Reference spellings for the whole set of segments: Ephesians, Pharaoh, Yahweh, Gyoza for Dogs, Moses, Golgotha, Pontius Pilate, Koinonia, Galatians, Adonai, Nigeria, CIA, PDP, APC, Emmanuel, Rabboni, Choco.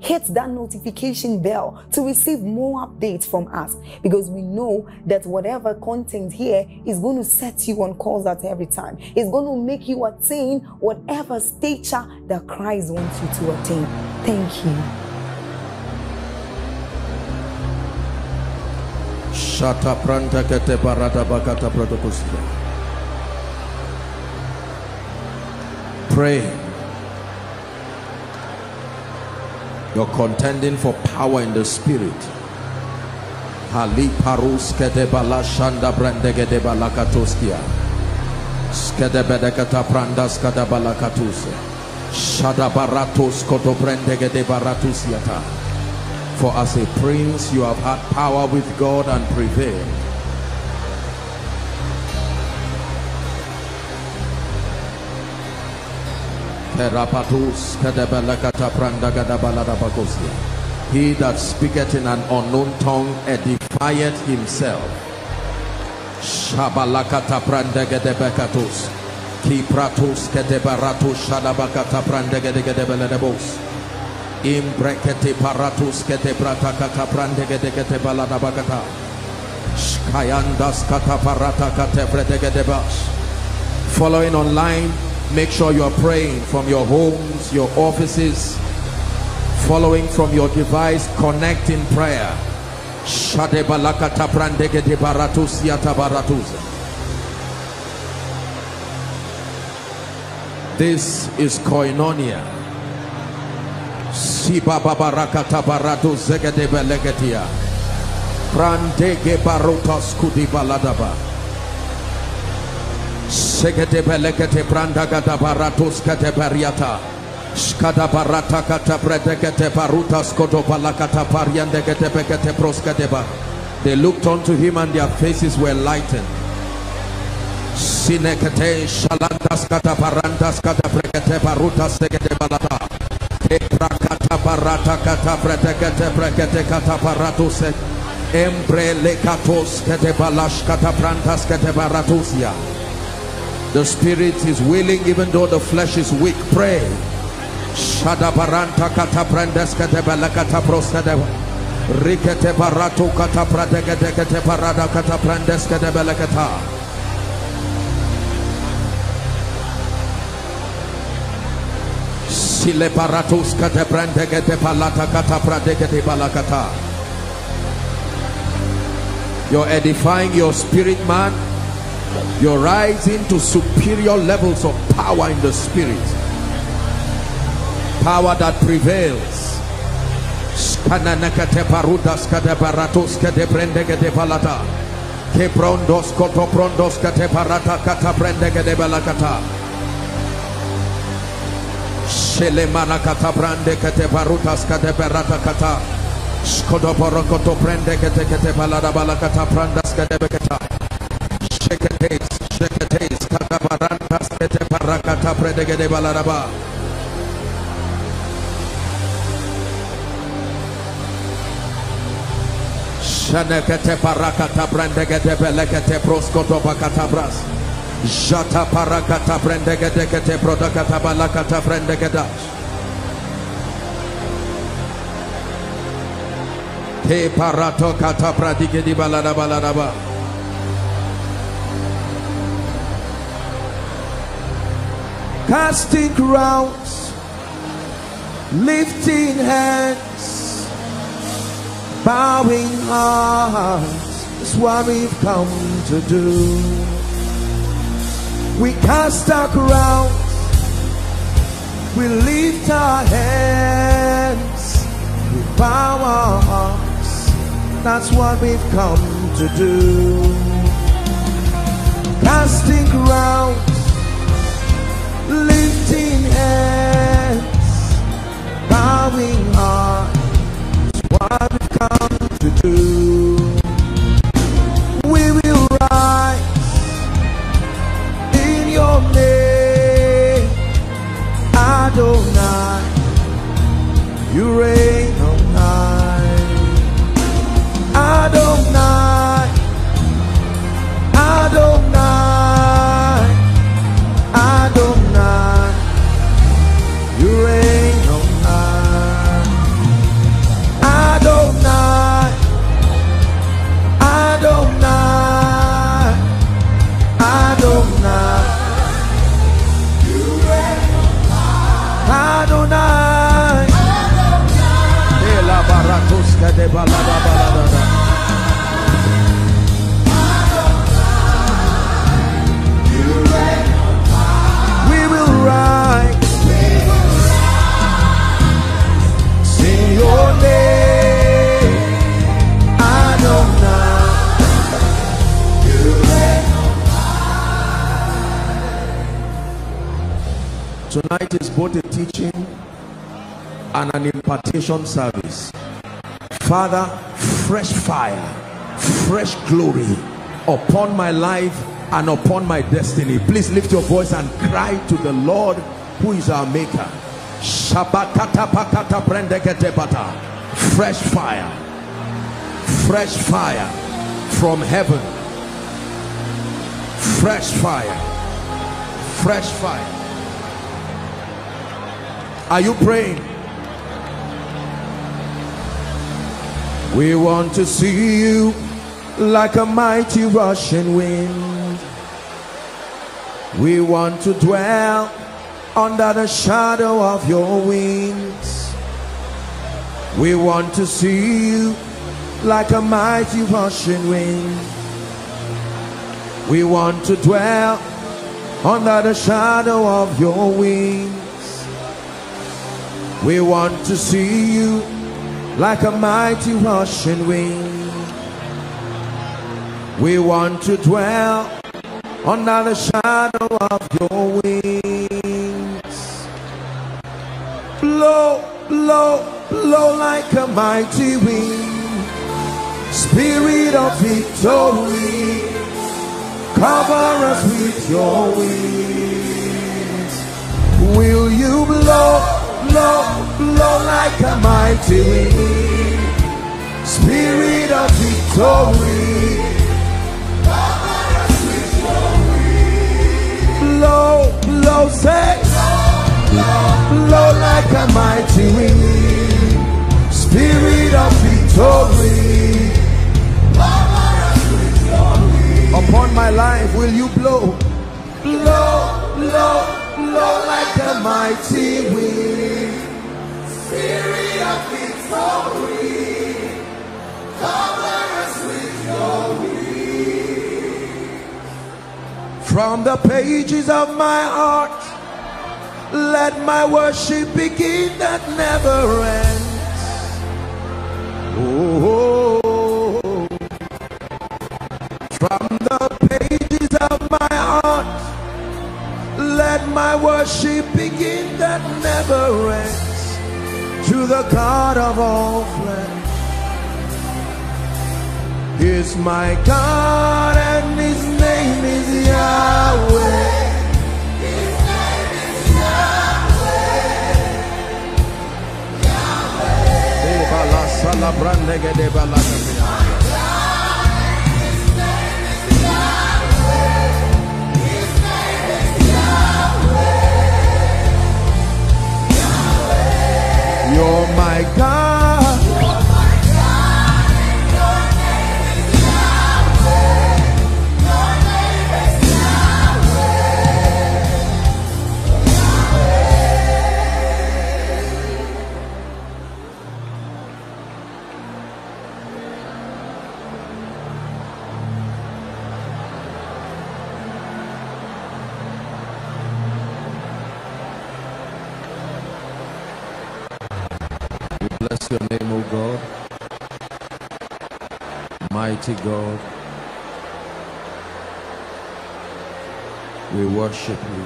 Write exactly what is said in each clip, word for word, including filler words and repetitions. Hit that notification bell to receive more updates from us, because we know that whatever content here is going to set you on course at every time. It's going to make you attain whatever stature that Christ wants you to attain. Thank you. Shata pranta kete parata bakata protokosia. Pray. You're contending for power in the spirit. For as a prince, you have had power with God and prevailed. He that speaketh in an unknown tongue edifieth himself. Following online, make sure you are praying from your homes, your offices, following from your device, connect in prayer. This is Koinonia. They looked unto him and their faces were lightened. The spirit is willing, even though the flesh is weak. Pray. You're edifying your spirit, man. You're rising to superior levels of power in the spirit. Power that prevails. Te parato kata pradike di balada balada. Casting crowns, lifting hands, bowing hearts is what we've come to do. We cast our crowns, we lift our hands, we bow our hearts, that's what we've come to do. Casting crowns, lifting hands, bowing hearts, what we've come to do. We will rise in your name, Adonai, you reign on high. Adonai, Adonai, Adonai, you reign. Adonai, Adonai, you reign on high. We will rise, we will rise, sing your name, Adonai, you reign on high. Tonight is both a teaching and an impartation service. Father, fresh fire, fresh glory upon my life and upon my destiny. Please lift your voice and cry to the Lord who is our maker. Fresh fire, fresh fire from heaven, fresh fire, fresh fire. Are you praying? We want to see you like a mighty rushing wind. We want to dwell under the shadow of your wings. We want to see you like a mighty rushing wind. We want to dwell under the shadow of your wings. We want to see you like a mighty rushing wind. We want to dwell under the shadow of your wings. Blow, blow, blow like a mighty wind. Spirit of victory, cover us with your wings. Will you blow? Blow, blow like a mighty wind. Spirit of victory, cover us with your wind. Blow, blow, say, blow, blow like a mighty wind. Spirit of victory, cover us with your wind. Upon my life, will you blow? Blow, blow, blow like a mighty wind. Spirit of victory, cover us with your wings. From the pages of my heart, let my worship begin that never ends. Oh, oh, oh. From the pages of my heart, let my worship begin that never ends. To the God of all flesh is my God, and his name is Yahweh. His name is Yahweh, Yahweh. My God, and his name is Yahweh. You're my God, you're my God, and your name is Yahweh. Your name is Yahweh, Yahweh. Mighty God, we worship you.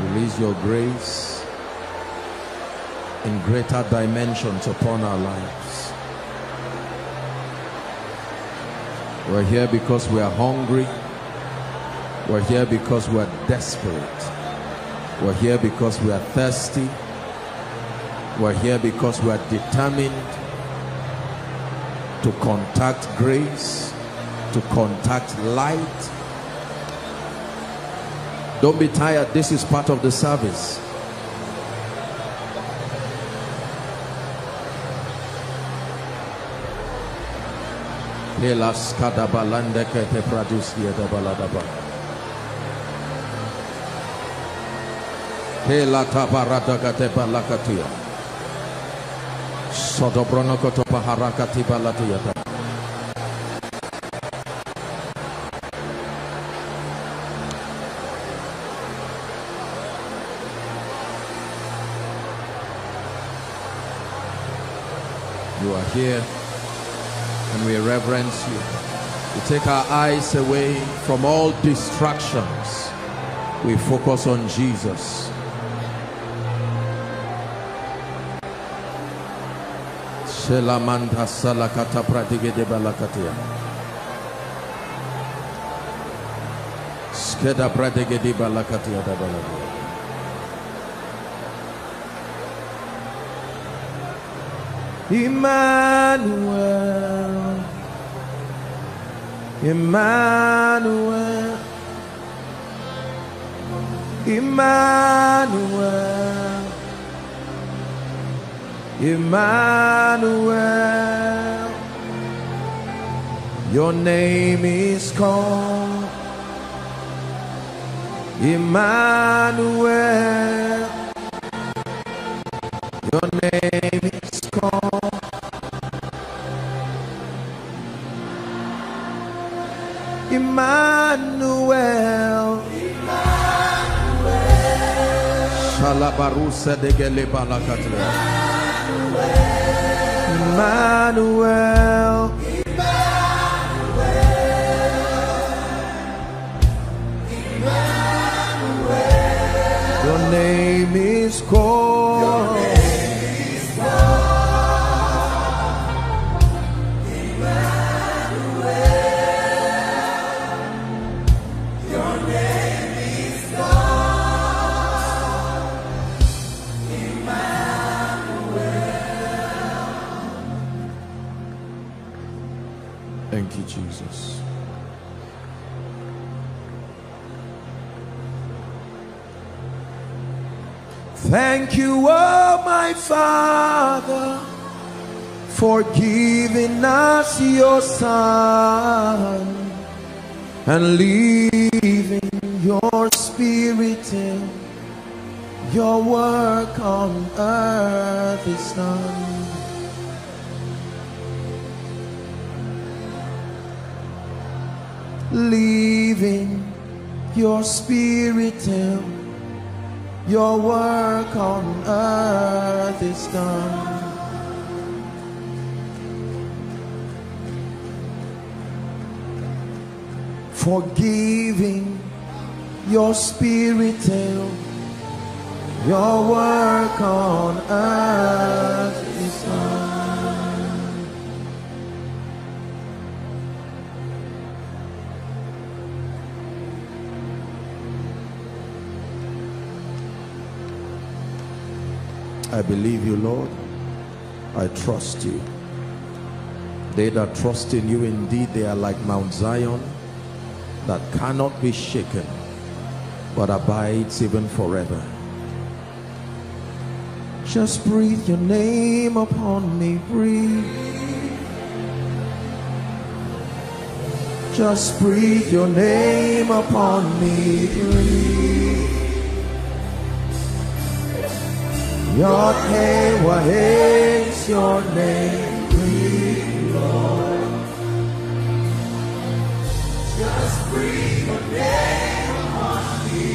Release your grace in greater dimensions upon our lives. We're here because we are hungry. We're here because we are desperate. We're here because we are thirsty. We're here because we are determined to contact grace, to contact light. Don't be tired. This is part of the service. You are here and we reverence you. We take our eyes away from all distractions. We focus on Jesus. Selamanda salakata pradige de balakatia. Skeda pradige de balakatia da balakatia. Emmanuel, Emmanuel, Emmanuel, Emmanuel, your name is called Emmanuel, your name is called. Emmanuel, Emmanuel, Shalabarusa de Gelebala Katla. Emmanuel, Emmanuel, Emmanuel, your name is called, your name is called Emmanuel, your name is called Emmanuel. Thank you, Jesus. Thank you, oh my Father, for giving us your Son and leaving your Spirit in. Your work on earth is done. Leaving your Spirit in, your work on earth is done. Forgiving your Spirit in, your work on earth is done. I believe you, Lord. I trust you. They that trust in you, indeed, they are like Mount Zion, that cannot be shaken, but abides even forever. Just breathe your name upon me, breathe. Just breathe your name upon me, breathe. Your name, what is your name? Breathe, Lord. Just breathe your name upon me.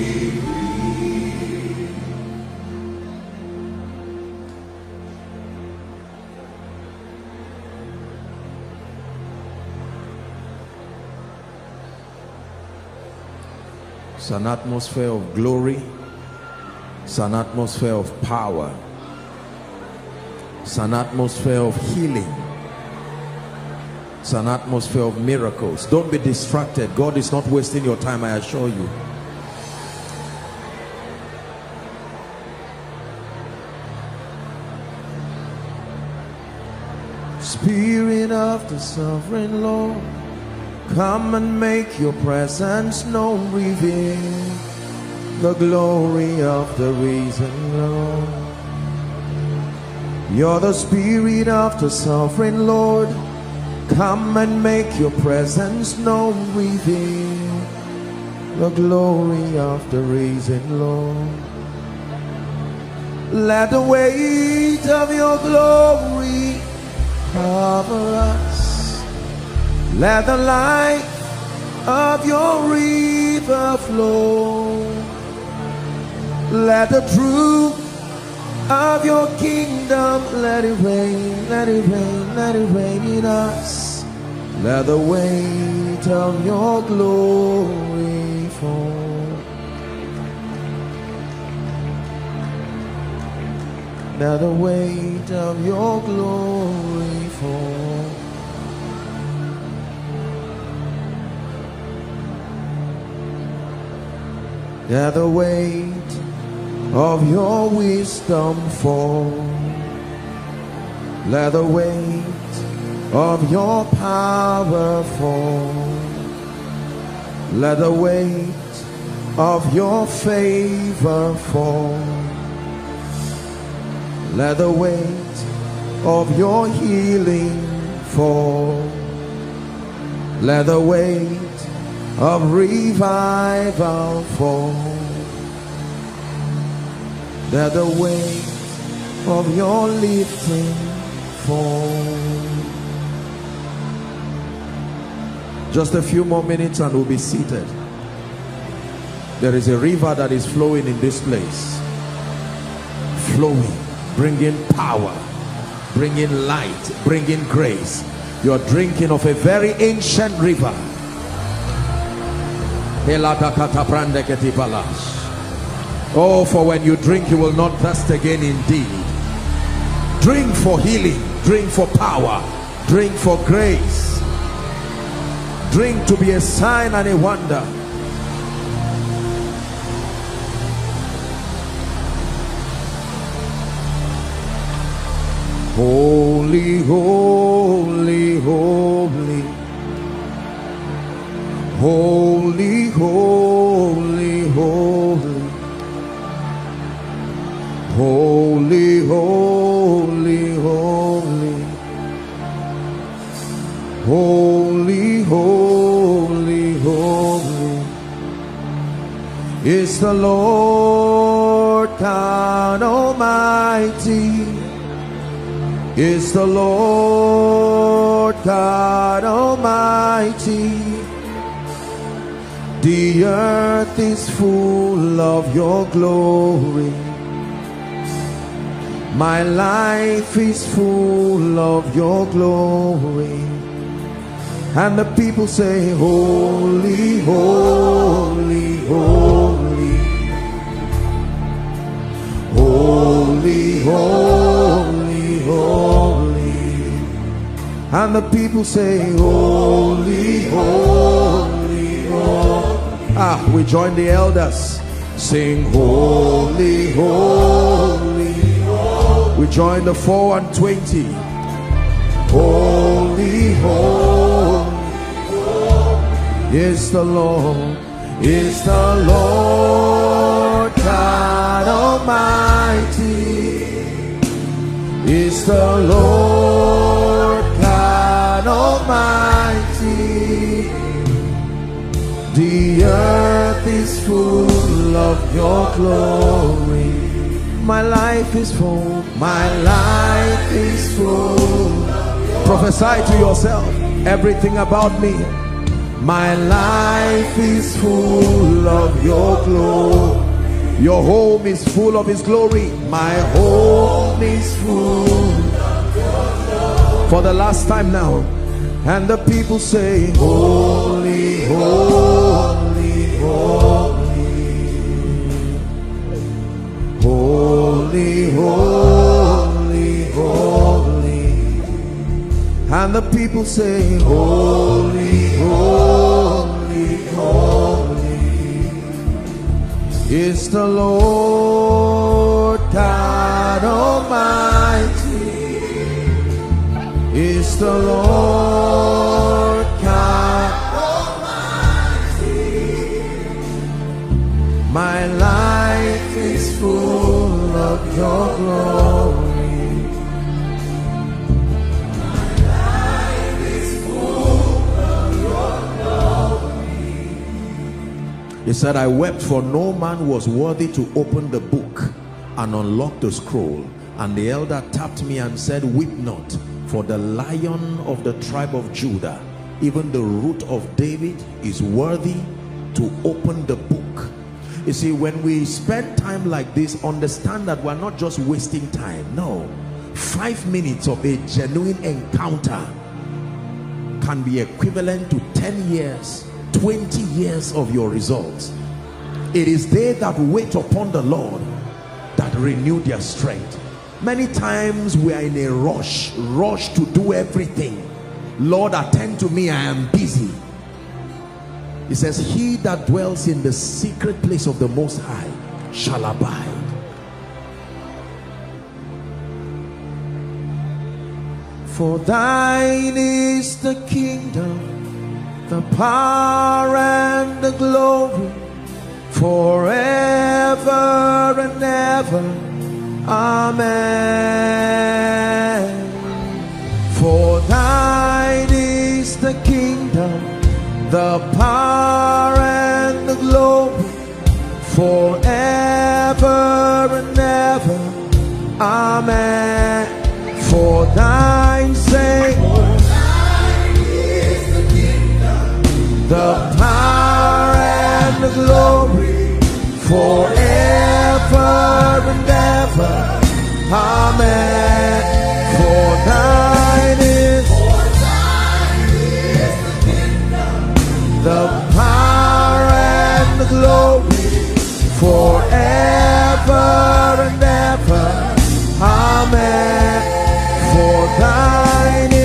It's an atmosphere of glory. It's an atmosphere of power. It's an atmosphere of healing. It's an atmosphere of miracles. Don't be distracted. God is not wasting your time, I assure you. Spirit of the sovereign Lord, come and make your presence known. Reveal the glory of the risen Lord. You're the Spirit of the sovereign Lord, come and make your presence known. Reveal the glory of the risen Lord. Let the weight of your glory cover us. Let the light of your river flow. Let the truth of your kingdom, let it rain, let it rain, let it rain in us. Let the weight of your glory fall. Let the weight of your glory fall. Let the weight of your wisdom fall. Let the weight of your power fall. Let the weight of your favor fall. Let the weight of your healing fall. Let the weight of revival fall. Let the weight of your lifting fall. Just a few more minutes and we'll be seated. There is a river that is flowing in this place. Flowing. Bring in power, bring in light, bring in grace. You're drinking of a very ancient river. Oh, for when you drink, you will not thirst again indeed. Drink for healing, drink for power, drink for grace. Drink to be a sign and a wonder. Holy, holy, holy, holy, holy, holy, holy, holy, holy, holy, holy, holy, is the Lord God Almighty. Is the Lord God Almighty. The earth is full of your glory. My life is full of your glory. And the people say, holy, holy, holy, holy, holy, holy. And the people say, holy, holy, holy. Ah, we join the elders. Sing, holy, holy, holy. We join the four and twenty. Holy, holy, holy, is the Lord, is the Lord God Almighty. Is the Lord God Almighty. The earth is full of your glory. My life is full. My life is full. Prophesy to yourself everything about me. My life is full of your glory. Your home is full of his glory. My home is full of your glory. For the last time now. And the people say, holy, holy, holy, holy, holy, holy. And the people say, holy, holy, holy is the Lord God Almighty, is the Lord God Almighty. My life is full of your glory. He said, I wept, for no man was worthy to open the book and unlock the scroll. And the elder tapped me and said, weep not, for the Lion of the tribe of Judah, even the Root of David, is worthy to open the book. You see, when we spend time like this, understand that we're not just wasting time. No, five minutes of a genuine encounter can be equivalent to ten years, twenty years of your results. It is they that wait upon the Lord that renew their strength. Many times we are in a rush, rush to do everything. Lord, attend to me, I am busy. He says, he that dwells in the secret place of the Most High shall abide. For thine is the kingdom, the power and the glory, forever and ever. Amen. For thine is the kingdom, the power and the glory, forever and ever. Amen. For thine sake, the power and the glory, forever and ever. Amen. For thine is, for thine is the kingdom, the power and the glory, forever and ever. Amen. For thine is,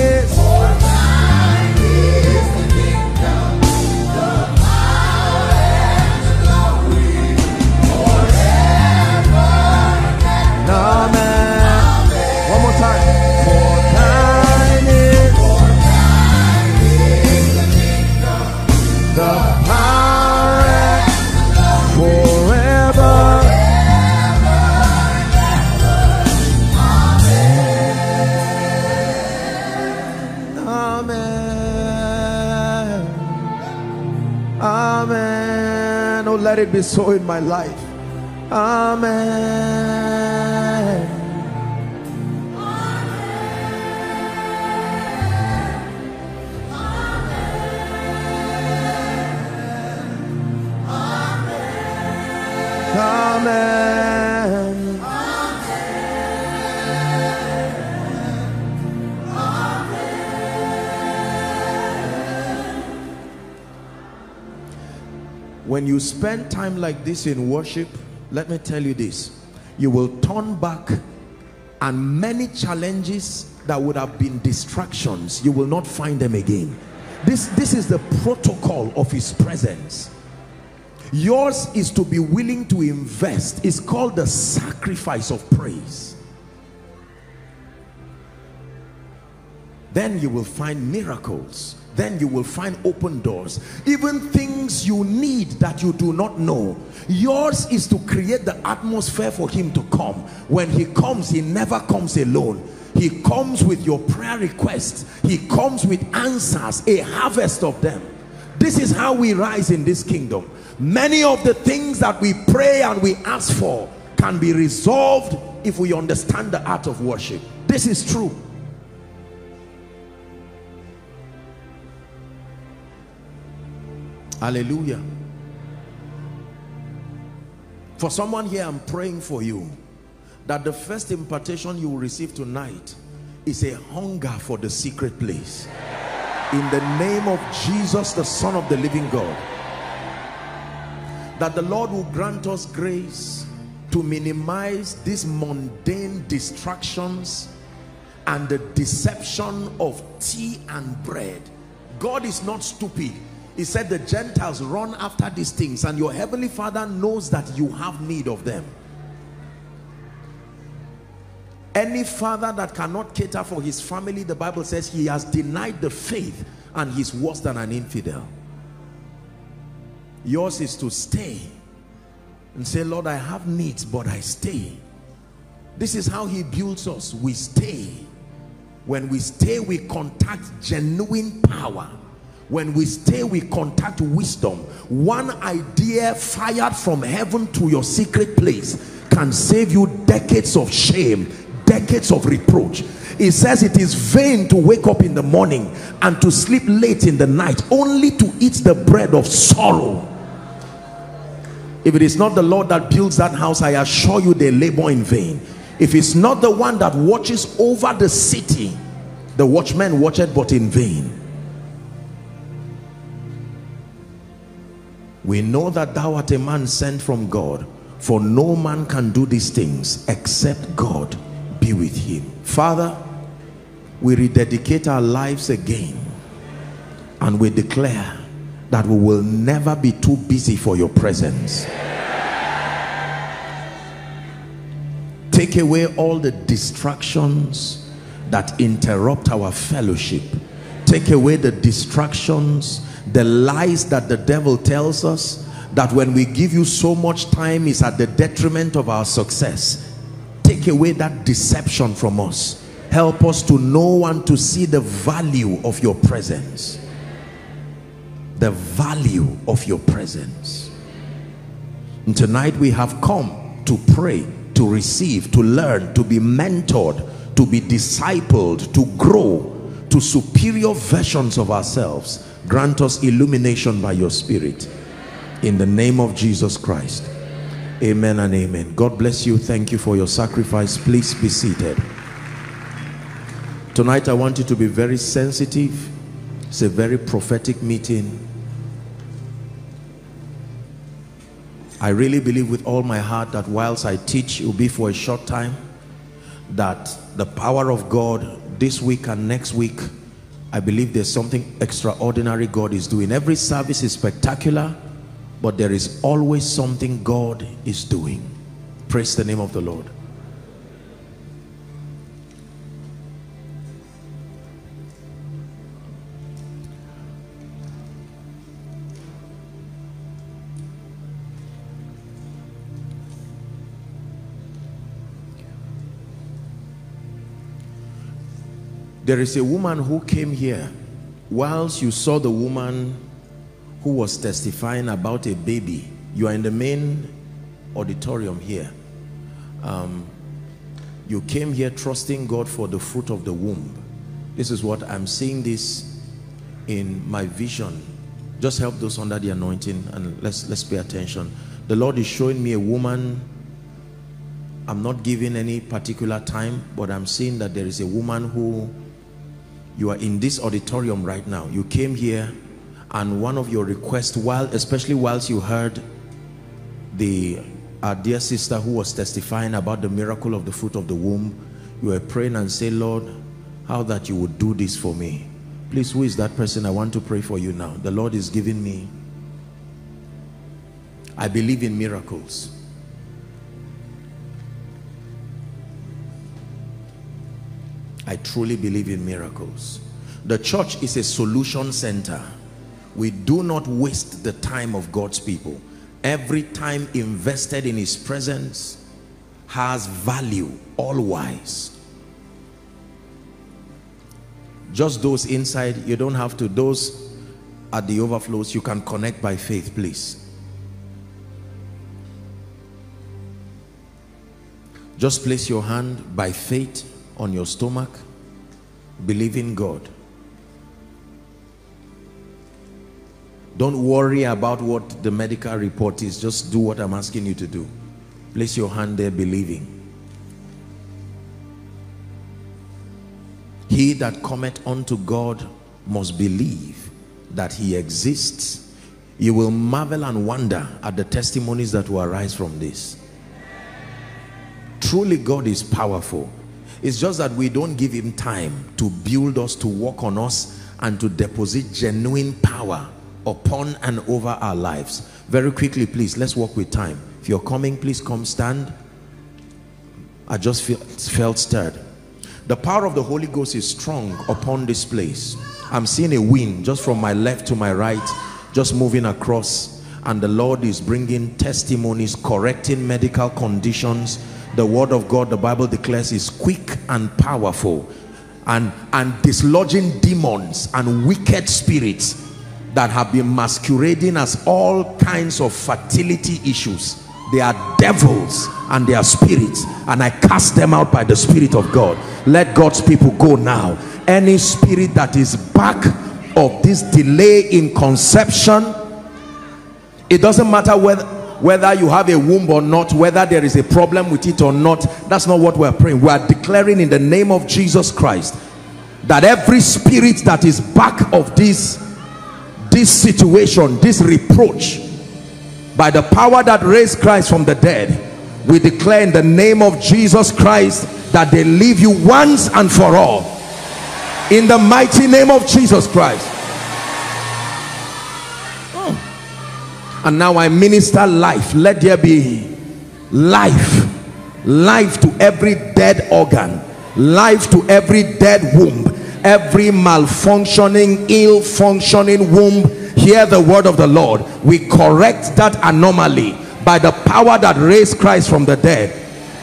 let it be so in my life. Amen. Amen. Amen. Amen. Amen. Amen. Amen. When you spend time like this in worship, let me tell you this, you will turn back and many challenges that would have been distractions, you will not find them again. This, this is the protocol of his presence. Yours is to be willing to invest. It's called the sacrifice of praise. Then you will find miracles. Then you will find open doors. Even things you need that you do not know. Yours is to create the atmosphere for him to come. When he comes, he never comes alone. He comes with your prayer requests. He comes with answers, a harvest of them. This is how we rise in this kingdom. Many of the things that we pray and we ask for can be resolved if we understand the art of worship. This is true. Hallelujah. For someone here, I'm praying for you that the first impartation you will receive tonight is a hunger for the secret place. In the name of Jesus, the Son of the living God, that the Lord will grant us grace to minimize these mundane distractions and the deception of tea and bread. God is not stupid. He said the Gentiles run after these things, and your heavenly Father knows that you have need of them. Any father that cannot cater for his family, the Bible says he has denied the faith and he's worse than an infidel. Yours is to stay and say, Lord, I have needs, but I stay. This is how he builds us. We stay. When we stay, we contact genuine power. When we stay, we contact wisdom. One idea fired from heaven to your secret place can save you decades of shame, decades of reproach. It says it is vain to wake up in the morning and to sleep late in the night, only to eat the bread of sorrow. If it is not the Lord that builds that house, I assure you they labor in vain. If it's not the one that watches over the city, the watchman watcheth but in vain. We know that thou art a man sent from God, for no man can do these things except God be with him. Father, we rededicate our lives again, and we declare that we will never be too busy for your presence. Take away all the distractions that interrupt our fellowship. Take away the distractions, the lies that the devil tells us, that when we give you so much time is at the detriment of our success. Take away that deception from us. Help us to know and to see the value of your presence. The value of your presence. And tonight we have come to pray, to receive, to learn, to be mentored, to be discipled, to grow to superior versions of ourselves. Grant us illumination by your Spirit. In the name of Jesus Christ. Amen and amen. God bless you. Thank you for your sacrifice. Please be seated. Tonight I want you to be very sensitive. It's a very prophetic meeting. I really believe with all my heart that whilst I teach, it will be for a short time, that the power of God this week and next week, I believe there's something extraordinary God is doing. Every service is spectacular, but there is always something God is doing. Praise the name of the Lord. There is a woman who came here. Whilst you saw the woman who was testifying about a baby, you are in the main auditorium here. Um, you came here trusting God for the fruit of the womb. This is what I'm seeing this in my vision. Just help those under the anointing and let's, let's pay attention. The Lord is showing me a woman. I'm not giving any particular time, but I'm seeing that there is a woman who... You are in this auditorium right now. You came here and one of your requests, while, especially whilst you heard the, our dear sister who was testifying about the miracle of the fruit of the womb, you were praying and say, Lord, how that you would do this for me. Please, who is that person? I want to pray for you now. The Lord is giving me. I believe in miracles. I truly believe in miracles. The church is a solution center. We do not waste the time of God's people. Every time invested in his presence has value, all wise. Just those inside, you don't have to. Those at the overflows, you can connect by faith, please. Just place your hand by faith on your stomach, believe in God. Don't worry about what the medical report is. Just do what I'm asking you to do. Place your hand there, believing. He that cometh unto God must believe that he exists. You will marvel and wonder at the testimonies that will arise from this. Truly, God is powerful. It's just that we don't give him time to build us, to work on us, and to deposit genuine power upon and over our lives. Very quickly, please, let's work with time. If you're coming, please come stand. I just feel, felt stirred. The power of the Holy Ghost is strong upon this place. I'm seeing a wind just from my left to my right, just moving across, and the Lord is bringing testimonies, correcting medical conditions. The word of God, the Bible declares, is quick and powerful, and and dislodging demons and wicked spirits that have been masquerading as all kinds of fertility issues. They are devils and they are spirits, and I cast them out by the Spirit of God. Let God's people go now. Any spirit that is back of this delay in conception, it doesn't matter whether whether you have a womb or not, whether there is a problem with it or not, that's not what we're praying. We are declaring in the name of Jesus Christ that every spirit that is back of this this situation, this reproach, by the power that raised Christ from the dead, we declare in the name of Jesus Christ that they leave you once and for all, in the mighty name of Jesus Christ. Oh. And now I minister life. Let there be life, life to every dead organ, life to every dead womb, every malfunctioning, ill-functioning womb. Hear the word of the Lord. We correct that anomaly by the power that raised Christ from the dead.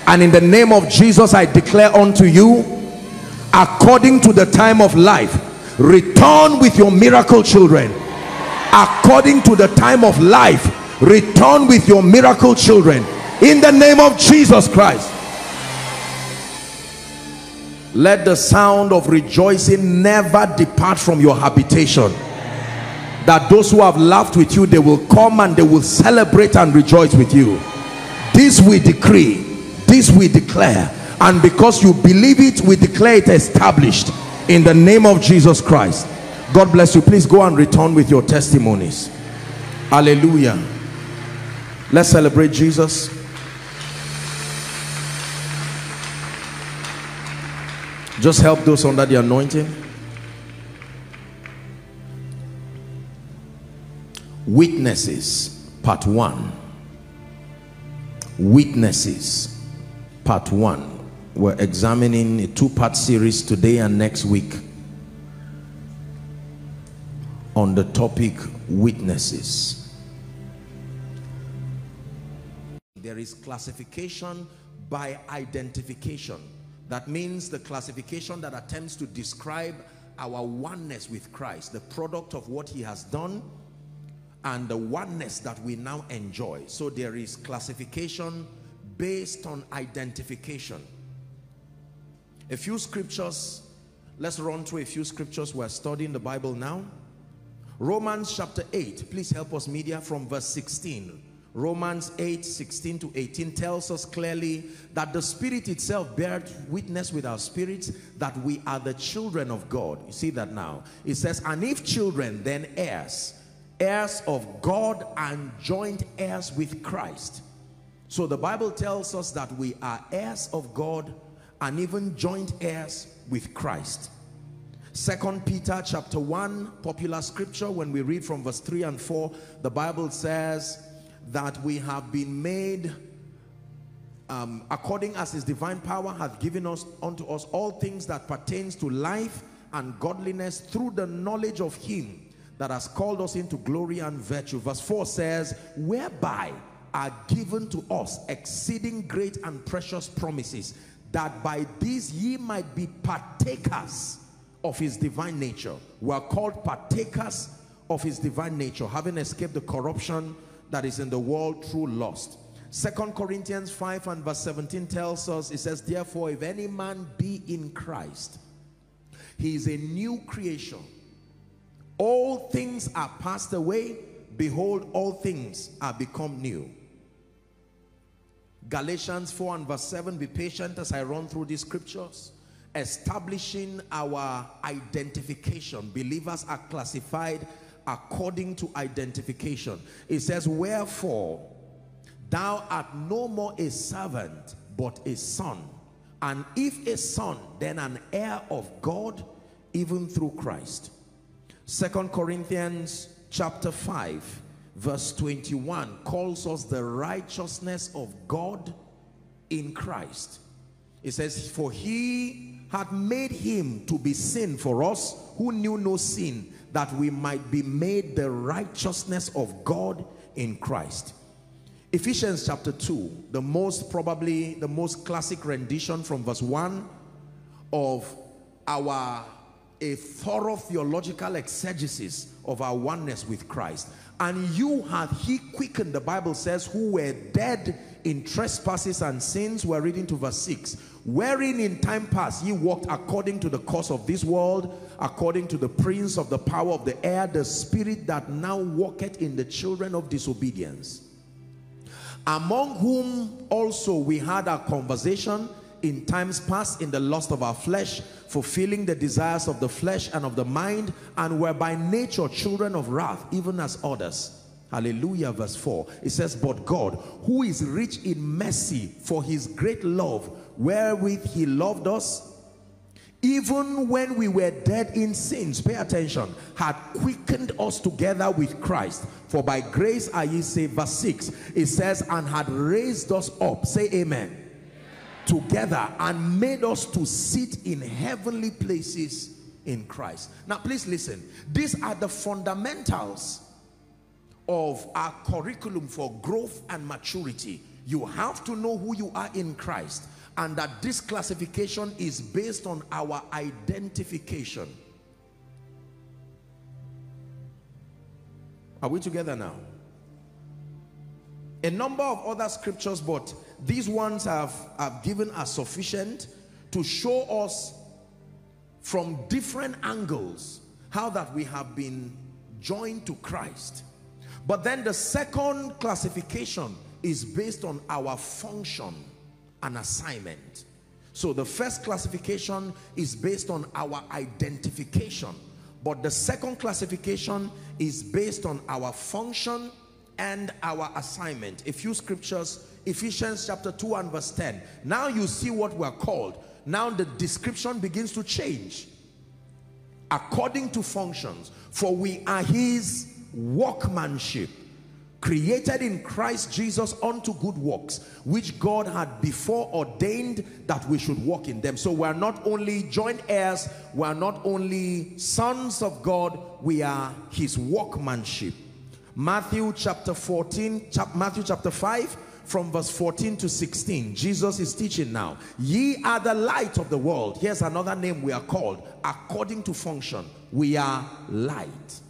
And in the name of Jesus, I declare unto you, according to the time of life, return with your miracle children. According to the time of life, return with your miracle children, in the name of Jesus Christ. Let the sound of rejoicing never depart from your habitation, that those who have laughed with you, they will come and they will celebrate and rejoice with you. This we decree, this we declare, and because you believe it, we declare it established in the name of Jesus Christ. God bless you. Please go and return with your testimonies. Hallelujah. Let's celebrate Jesus. Just help those under the anointing. Witnesses, part one. Witnesses, part one. We're examining a two-part series today and next week on the topic witnesses. There is classification by identification. That means the classification that attempts to describe our oneness with Christ, the product of what he has done, and the oneness that we now enjoy. So there is classification based on identification. A few scriptures, let's run through a few scriptures. We're studying the Bible now. Romans chapter eight, please help us media, from verse sixteen. Romans eight, sixteen to eighteen tells us clearly that the Spirit itself bears witness with our spirits that we are the children of God. You see that now. It says, and if children, then heirs, heirs of God and joint heirs with Christ. So the Bible tells us that we are heirs of God and even joint heirs with Christ. Second Peter chapter one, popular scripture, when we read from verse three and four, the Bible says that we have been made um, according as his divine power hath given us unto us all things that pertains to life and godliness, through the knowledge of him that has called us into glory and virtue. Verse four says, whereby are given to us exceeding great and precious promises, that by these ye might be partakers of his divine nature. We are called partakers of his divine nature, having escaped the corruption that is in the world through lust. Second Corinthians five and verse seventeen tells us, it says, therefore, if any man be in Christ, he is a new creation. All things are passed away. Behold, all things are become new. Galatians four and verse seven, be patient as I run through these scriptures. Establishing our identification. Believers are classified according to identification. It says, wherefore, thou art no more a servant, but a son. And if a son, then an heir of God, even through Christ. Second Corinthians chapter five verse twenty-one calls us the righteousness of God in Christ. It says, for he had made him to be sin for us who knew no sin, that we might be made the righteousness of God in Christ. Ephesians chapter two, the most probably, the most classic rendition from verse one of our, a thorough theological exegesis of our oneness with Christ. And you hath he quickened, the Bible says, who were dead in trespasses and sins. We're reading to verse six. Wherein in time past ye walked according to the course of this world, according to the prince of the power of the air, the spirit that now walketh in the children of disobedience, among whom also we had our conversation in times past in the lust of our flesh, fulfilling the desires of the flesh and of the mind, and were by nature children of wrath, even as others. Hallelujah. Verse four, it says, but God, who is rich in mercy, for his great love wherewith he loved us, even when we were dead in sins, pay attention, had quickened us together with Christ. For by grace are ye saved. Verse six, it says, and had raised us up, say amen, together, and made us to sit in heavenly places in Christ. Now please listen, these are the fundamentals of our curriculum for growth and maturity. You have to know who you are in Christ, and that this classification is based on our identification. Are we together now? A number of other scriptures, but these ones have, have given us sufficient to show us from different angles how that we have been joined to Christ. But then the second classification is based on our function and assignment. So the first classification is based on our identification, but the second classification is based on our function and our assignment. A few scriptures. Ephesians chapter two and verse ten. Now you see what we are called. Now the description begins to change according to functions. For we are his workmanship, created in Christ Jesus unto good works, which God had before ordained that we should walk in them. So we are not only joint heirs, we are not only sons of God, we are his workmanship. Matthew chapter fourteen, Matthew chapter five, from verse fourteen to sixteen, Jesus is teaching now. Ye are the light of the world. Here's another name we are called according to function. We are light.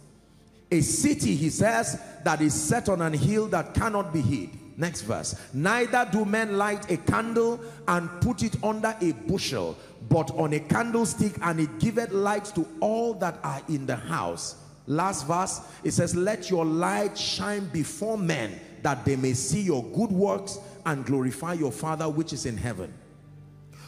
A city, he says, that is set on an hill that cannot be hid. Next verse. Neither do men light a candle and put it under a bushel, but on a candlestick, and it giveth light to all that are in the house. Last verse, it says, let your light shine before men, that they may see your good works and glorify your Father which is in heaven.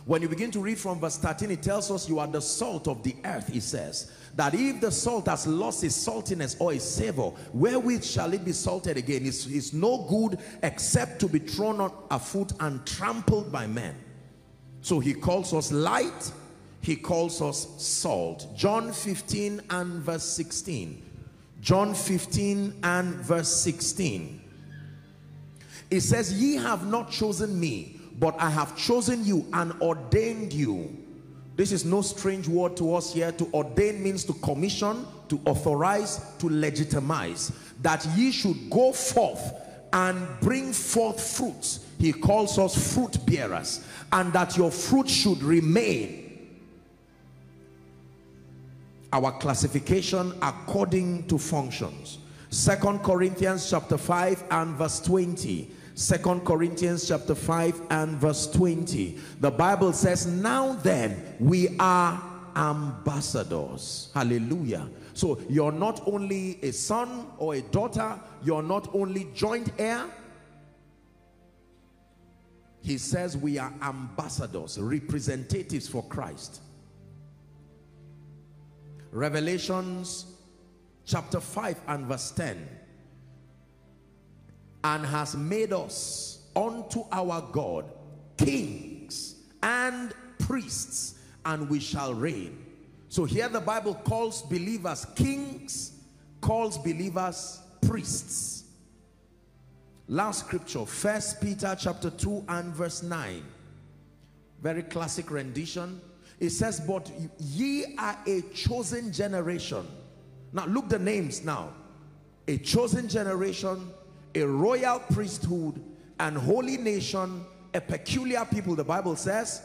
When you begin to read from verse thirteen, it tells us you are the salt of the earth. It says that if the salt has lost its saltiness or its savor, wherewith shall it be salted again? It's, it's no good except to be thrown out afoot and trampled by men. So he calls us light, he calls us salt. John fifteen and verse sixteen. John fifteen and verse sixteen. It says, ye have not chosen me, but I have chosen you and ordained you. This is no strange word to us here. To ordain means to commission, to authorize, to legitimize, that ye should go forth and bring forth fruits. He calls us fruit bearers, and that your fruit should remain. Our classification according to functions. Second Corinthians chapter five and verse twenty. Second Corinthians chapter five and verse twenty. The Bible says, now then we are ambassadors. Hallelujah. So you're not only a son or a daughter, you're not only joint heir. He says we are ambassadors, representatives for Christ. Revelations chapter five and verse ten, and has made us unto our God kings and priests, and we shall reign. So here the Bible calls believers kings, calls believers priests. Last scripture, first Peter chapter two and verse nine. Very classic rendition. It says, but ye are a chosen generation. Now look the names now. A chosen generation, a royal priesthood, an holy nation, a peculiar people, the Bible says,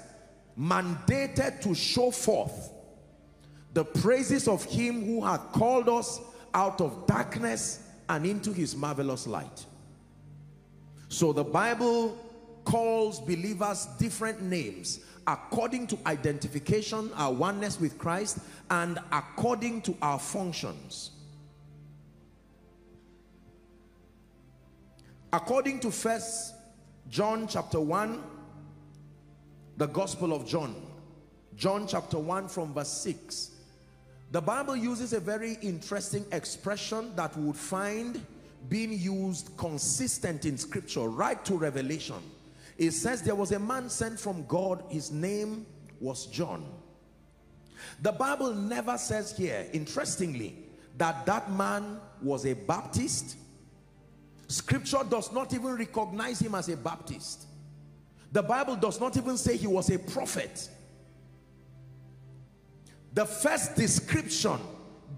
mandated to show forth the praises of him who hath called us out of darkness and into his marvelous light. So the Bible calls believers different names according to identification, our oneness with Christ, and according to our functions. According to first John chapter one, the Gospel of John, John chapter one from verse six, the Bible uses a very interesting expression that we would find being used consistent in Scripture right to Revelation. It says there was a man sent from God, his name was John. The Bible never says here, interestingly, that that man was a Baptist. Scripture does not even recognize him as a Baptist. The Bible does not even say he was a prophet. The first description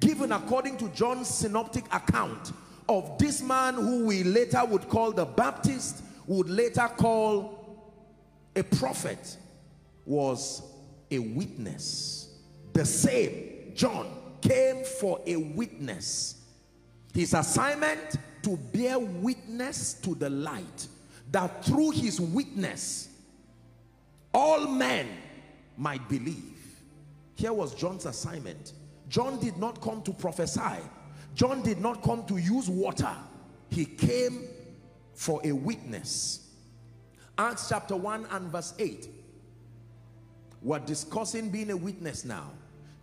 given according to John's synoptic account of this man who we later would call the Baptist, would later call a prophet, was a witness. The same John came for a witness. His assignment, to bear witness to the light, that through his witness all men might believe. Here was John's assignment. John did not come to prophesy. John did not come to use water. He came for a witness. Acts chapter one and verse eight. We're discussing being a witness now.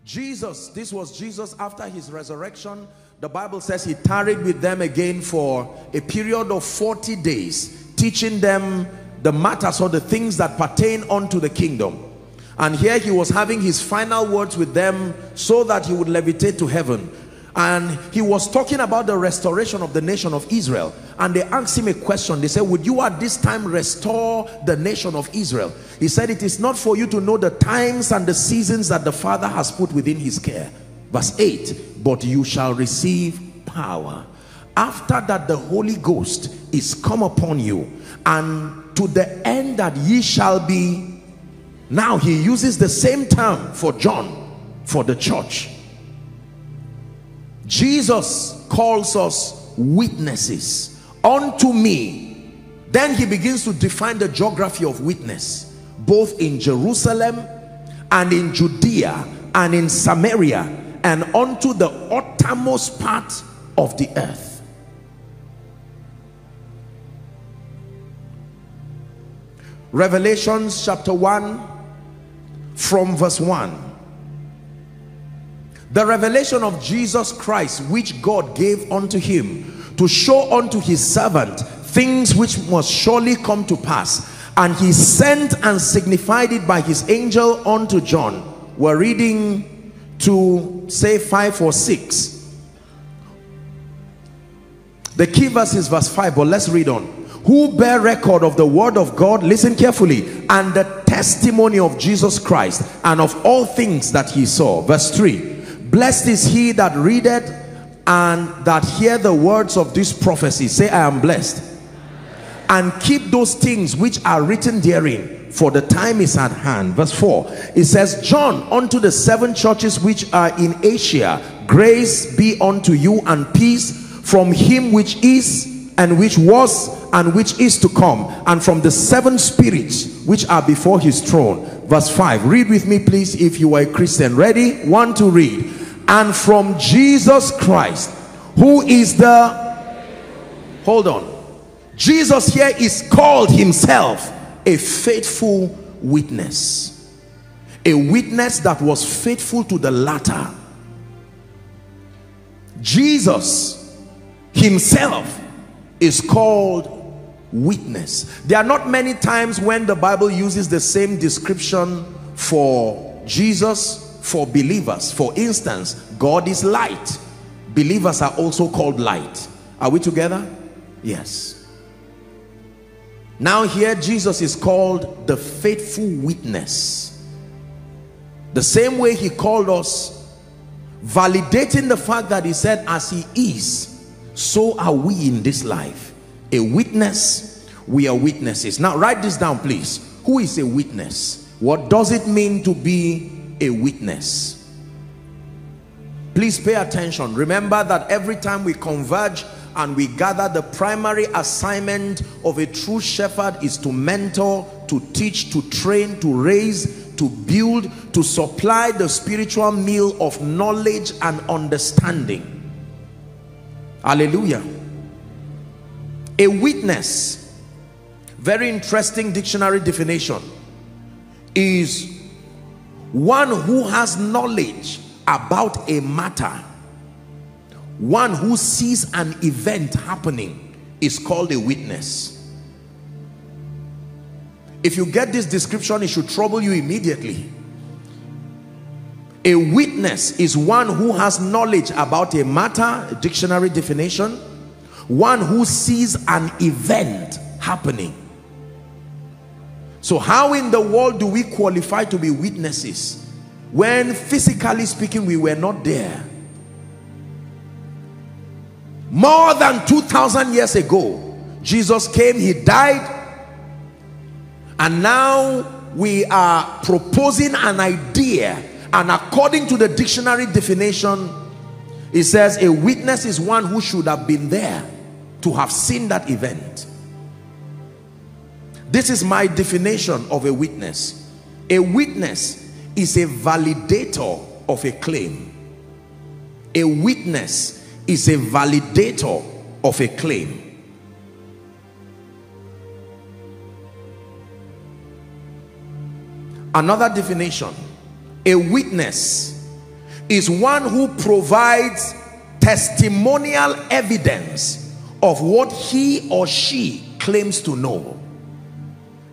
Jesus, this was Jesus after his resurrection. The Bible says he tarried with them again for a period of forty days, teaching them the matters or the things that pertain unto the kingdom. And here he was having his final words with them so that he would levitate to heaven. And he was talking about the restoration of the nation of Israel. And they asked him a question. They said, would you at this time restore the nation of Israel? He said, it is not for you to know the times and the seasons that the Father has put within his care. Verse eight, but you shall receive power after that the Holy Ghost is come upon you, and to the end that ye shall be. Now he uses the same term for John, for the church. Jesus calls us witnesses. Unto me. Then he begins to define the geography of witness, both in Jerusalem and in Judea and in Samaria and unto the uttermost part of the earth. Revelations chapter one from verse one. The revelation of Jesus Christ, which God gave unto him, to show unto his servant things which must surely come to pass. And he sent and signified it by his angel unto John. We're reading to say five or six. The key verse is verse five, but let's read on. Who bear record of the word of God, listen carefully, and the testimony of Jesus Christ, and of all things that he saw. Verse three. Blessed is he that readeth and that hear the words of this prophecy. Say, I am blessed. And keep those things which are written therein, for the time is at hand. Verse four. It says, John, unto the seven churches which are in Asia, grace be unto you and peace from him which is, and which was, and which is to come, and from the seven spirits which are before his throne. Verse five. Read with me, please, if you are a Christian. Ready? One to read. And from Jesus Christ, who is the... Hold on. Jesus here is called himself a faithful witness. A witness that was faithful to the latter. Jesus himself is called witness. There are not many times when the Bible uses the same description for Jesus, for believers. For instance, God is light. Believers are also called light. Are we together? Yes. Now here Jesus is called the faithful witness. The same way he called us, validating the fact that he said, as he is, so are we in this life. A witness, we are witnesses. Now write this down, please. Who is a witness? What does it mean to be a witness? Please pay attention. Remember that every time we converge and we gather, the primary assignment of a true shepherd is to mentor, to teach, to train, to raise, to build, to supply the spiritual meal of knowledge and understanding. Hallelujah. A witness, very interesting dictionary definition, is one who has knowledge about a matter. One who sees an event happening is called a witness. If you get this description, it should trouble you immediately. A witness is one who has knowledge about a matter, a dictionary definition, one who sees an event happening. So how in the world do we qualify to be witnesses when, physically speaking, we were not there? More than two thousand years ago, Jesus came, he died, and now we are proposing an idea. And according to the dictionary definition, it says a witness is one who should have been there to have seen that event. This is my definition of a witness. A witness is a validator of a claim. A witness is a validator of a claim. Another definition, a witness is one who provides testimonial evidence of what he or she claims to know.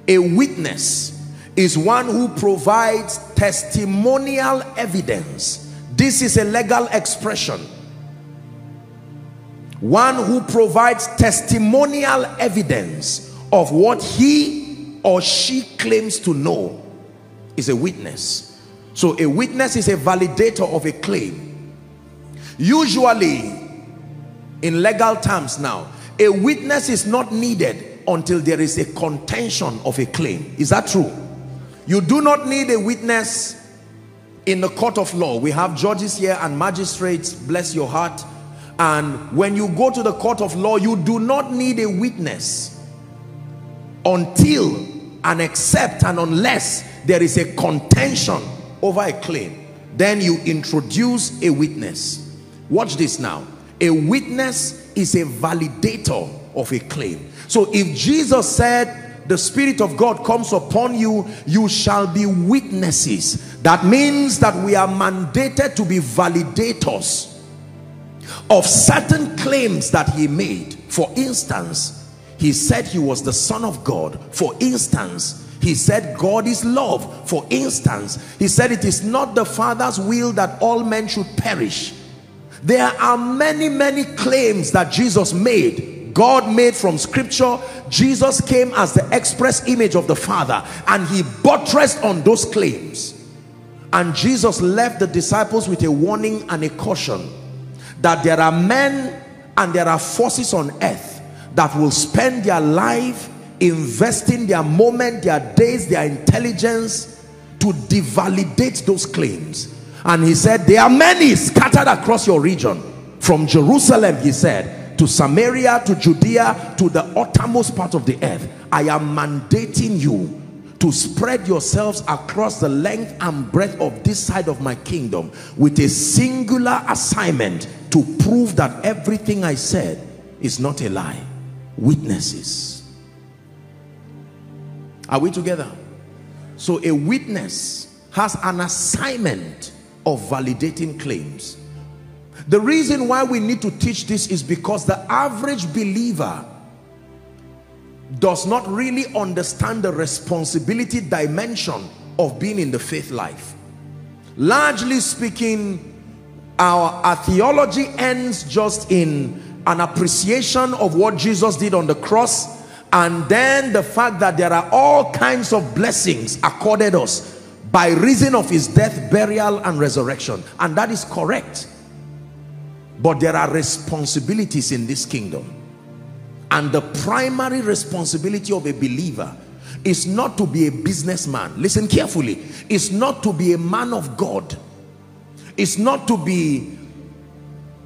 A witness is one who provides testimonial evidence. This is a legal expression. One who provides testimonial evidence of what he or she claims to know is a witness. So a witness is a validator of a claim. Usually, in legal terms now, a witness is not needed until there is a contention of a claim. Is that true? You do not need a witness in the court of law. We have judges here and magistrates, bless your heart. And when you go to the court of law, you do not need a witness until and except and unless there is a contention over a claim. Then you introduce a witness. Watch this now. A witness is a validator of a claim. So if Jesus said, the Spirit of God comes upon you, you shall be witnesses. That means that we are mandated to be validators of certain claims that he made. For instance, he said he was the Son of God. For instance, he said God is love. For instance, he said it is not the Father's will that all men should perish. There are many, many claims that Jesus made. God made from Scripture. Jesus came as the express image of the Father, and he buttressed on those claims. And Jesus left the disciples with a warning and a caution that there are men and there are forces on earth that will spend their life investing their moment, their days, their intelligence to devalidate those claims. And he said, there are many scattered across your region. From Jerusalem, he said, to Samaria, to Judea, to the uttermost part of the earth. I am mandating you to spread yourselves across the length and breadth of this side of my kingdom with a singular assignment to prove that everything I said is not a lie. Witnesses. Are we together? So a witness has an assignment of validating claims. The reason why we need to teach this is because the average believer does not really understand the responsibility dimension of being in the faith life. Largely speaking, our, our theology ends just in an appreciation of what Jesus did on the cross, and then the fact that there are all kinds of blessings accorded us by reason of his death, burial, and resurrection. And that is correct. But there are responsibilities in this kingdom. And the primary responsibility of a believer is not to be a businessman. Listen carefully. It's not to be a man of God. It's not to be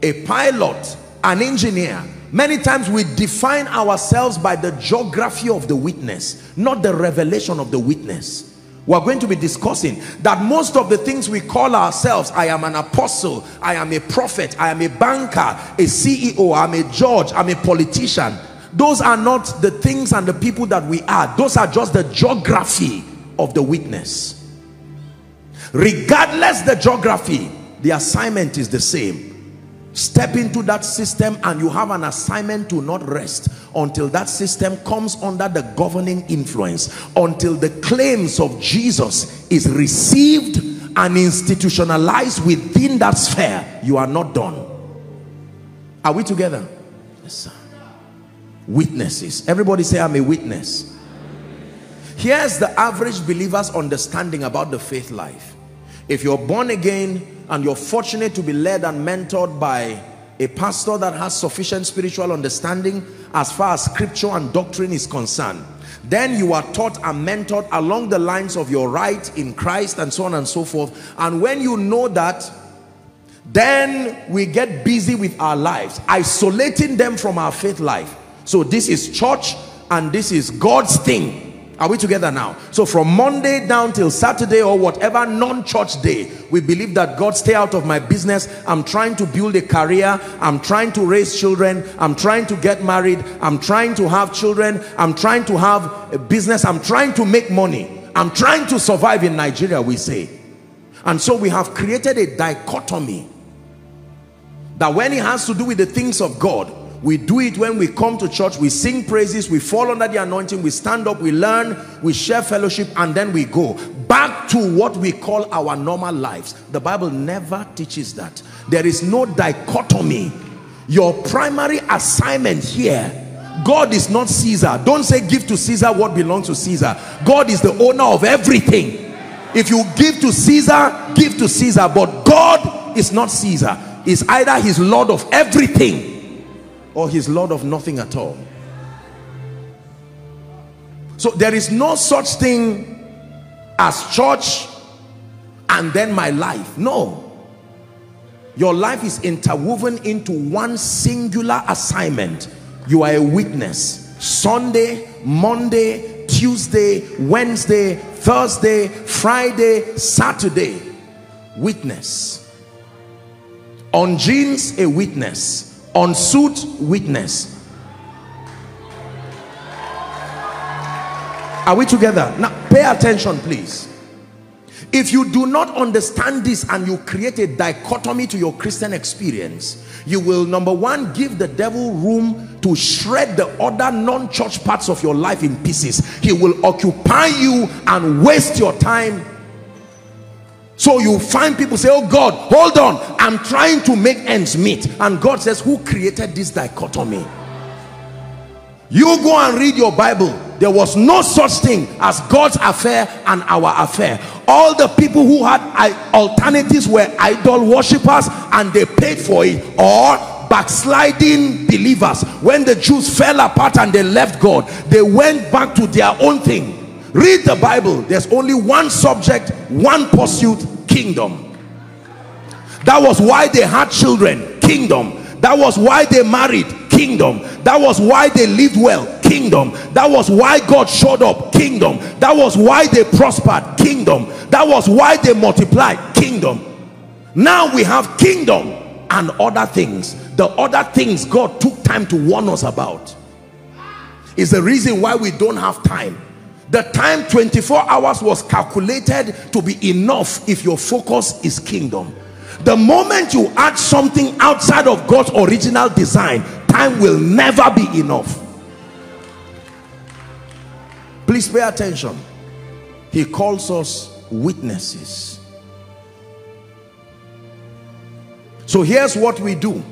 a pilot, an engineer. Many times we define ourselves by the geography of the witness, not the revelation of the witness. We're going to be discussing that most of the things we call ourselves, I am an apostle, I am a prophet, I am a banker, a C E O, I'm a judge, I'm a politician. Those are not the things and the people that we are. Those are just the geography of the witness. Regardless the geography, the assignment is the same. Step into that system and you have an assignment to not rest until that system comes under the governing influence, until the claims of Jesus is received and institutionalized within that sphere. You are not done. Are we together? Yes, sir. Witnesses. Everybody say, I'm a witness. Here's the average believer's understanding about the faith life. If you're born again and you're fortunate to be led and mentored by a pastor that has sufficient spiritual understanding as far as scripture and doctrine is concerned, then you are taught and mentored along the lines of your right in Christ and so on and so forth. And when you know that, then we get busy with our lives, isolating them from our faith life. So this is church and this is God's thing. Are we together now? So from Monday down till Saturday or whatever non-church day, we believe that God, stay out of my business. I'm trying to build a career. I'm trying to raise children. I'm trying to get married. I'm trying to have children. I'm trying to have a business. I'm trying to make money. I'm trying to survive in Nigeria, we say. And so we have created a dichotomy that when it has to do with the things of God, we do it when we come to church, we sing praises, we fall under the anointing, we stand up, we learn, we share fellowship, and then we go back to what we call our normal lives. The Bible never teaches that. There is no dichotomy. Your primary assignment here, God is not Caesar. Don't say give to Caesar what belongs to Caesar. God is the owner of everything. If you give to Caesar, give to Caesar. But God is not Caesar. He's either his Lord of everything, or he's Lord of nothing at all. So there is no such thing as church and then my life. No. Your life is interwoven into one singular assignment. You are a witness. Sunday, Monday, Tuesday, Wednesday, Thursday, Friday, Saturday. Witness. On jeans, a witness. On suit, witness. Are we together? Now, pay attention, please. If you do not understand this and you create a dichotomy to your Christian experience, you will, number one, give the devil room to shred the other non-church parts of your life in pieces. He will occupy you and waste your time. So you find people say, oh God, hold on, I'm trying to make ends meet. And God says, who created this dichotomy? You go and read your Bible. There was no such thing as God's affair and our affair. All the people who had alternatives were idol worshippers, and they paid for it, or backsliding believers. When the Jews fell apart and they left God, they went back to their own thing. Read the Bible. There's only one subject, one pursuit: kingdom. That was why they had children, kingdom. That was why they married, kingdom. That was why they lived well, kingdom. That was why God showed up, kingdom. That was why they prospered, kingdom. That was why they multiplied, kingdom. Now we have kingdom and other things. The other things God took time to warn us about is the reason why we don't have time. The time, twenty-four hours, was calculated to be enough if your focus is kingdom. The moment you add something outside of God's original design, time will never be enough. Please pay attention. He calls us witnesses. So here's what we do.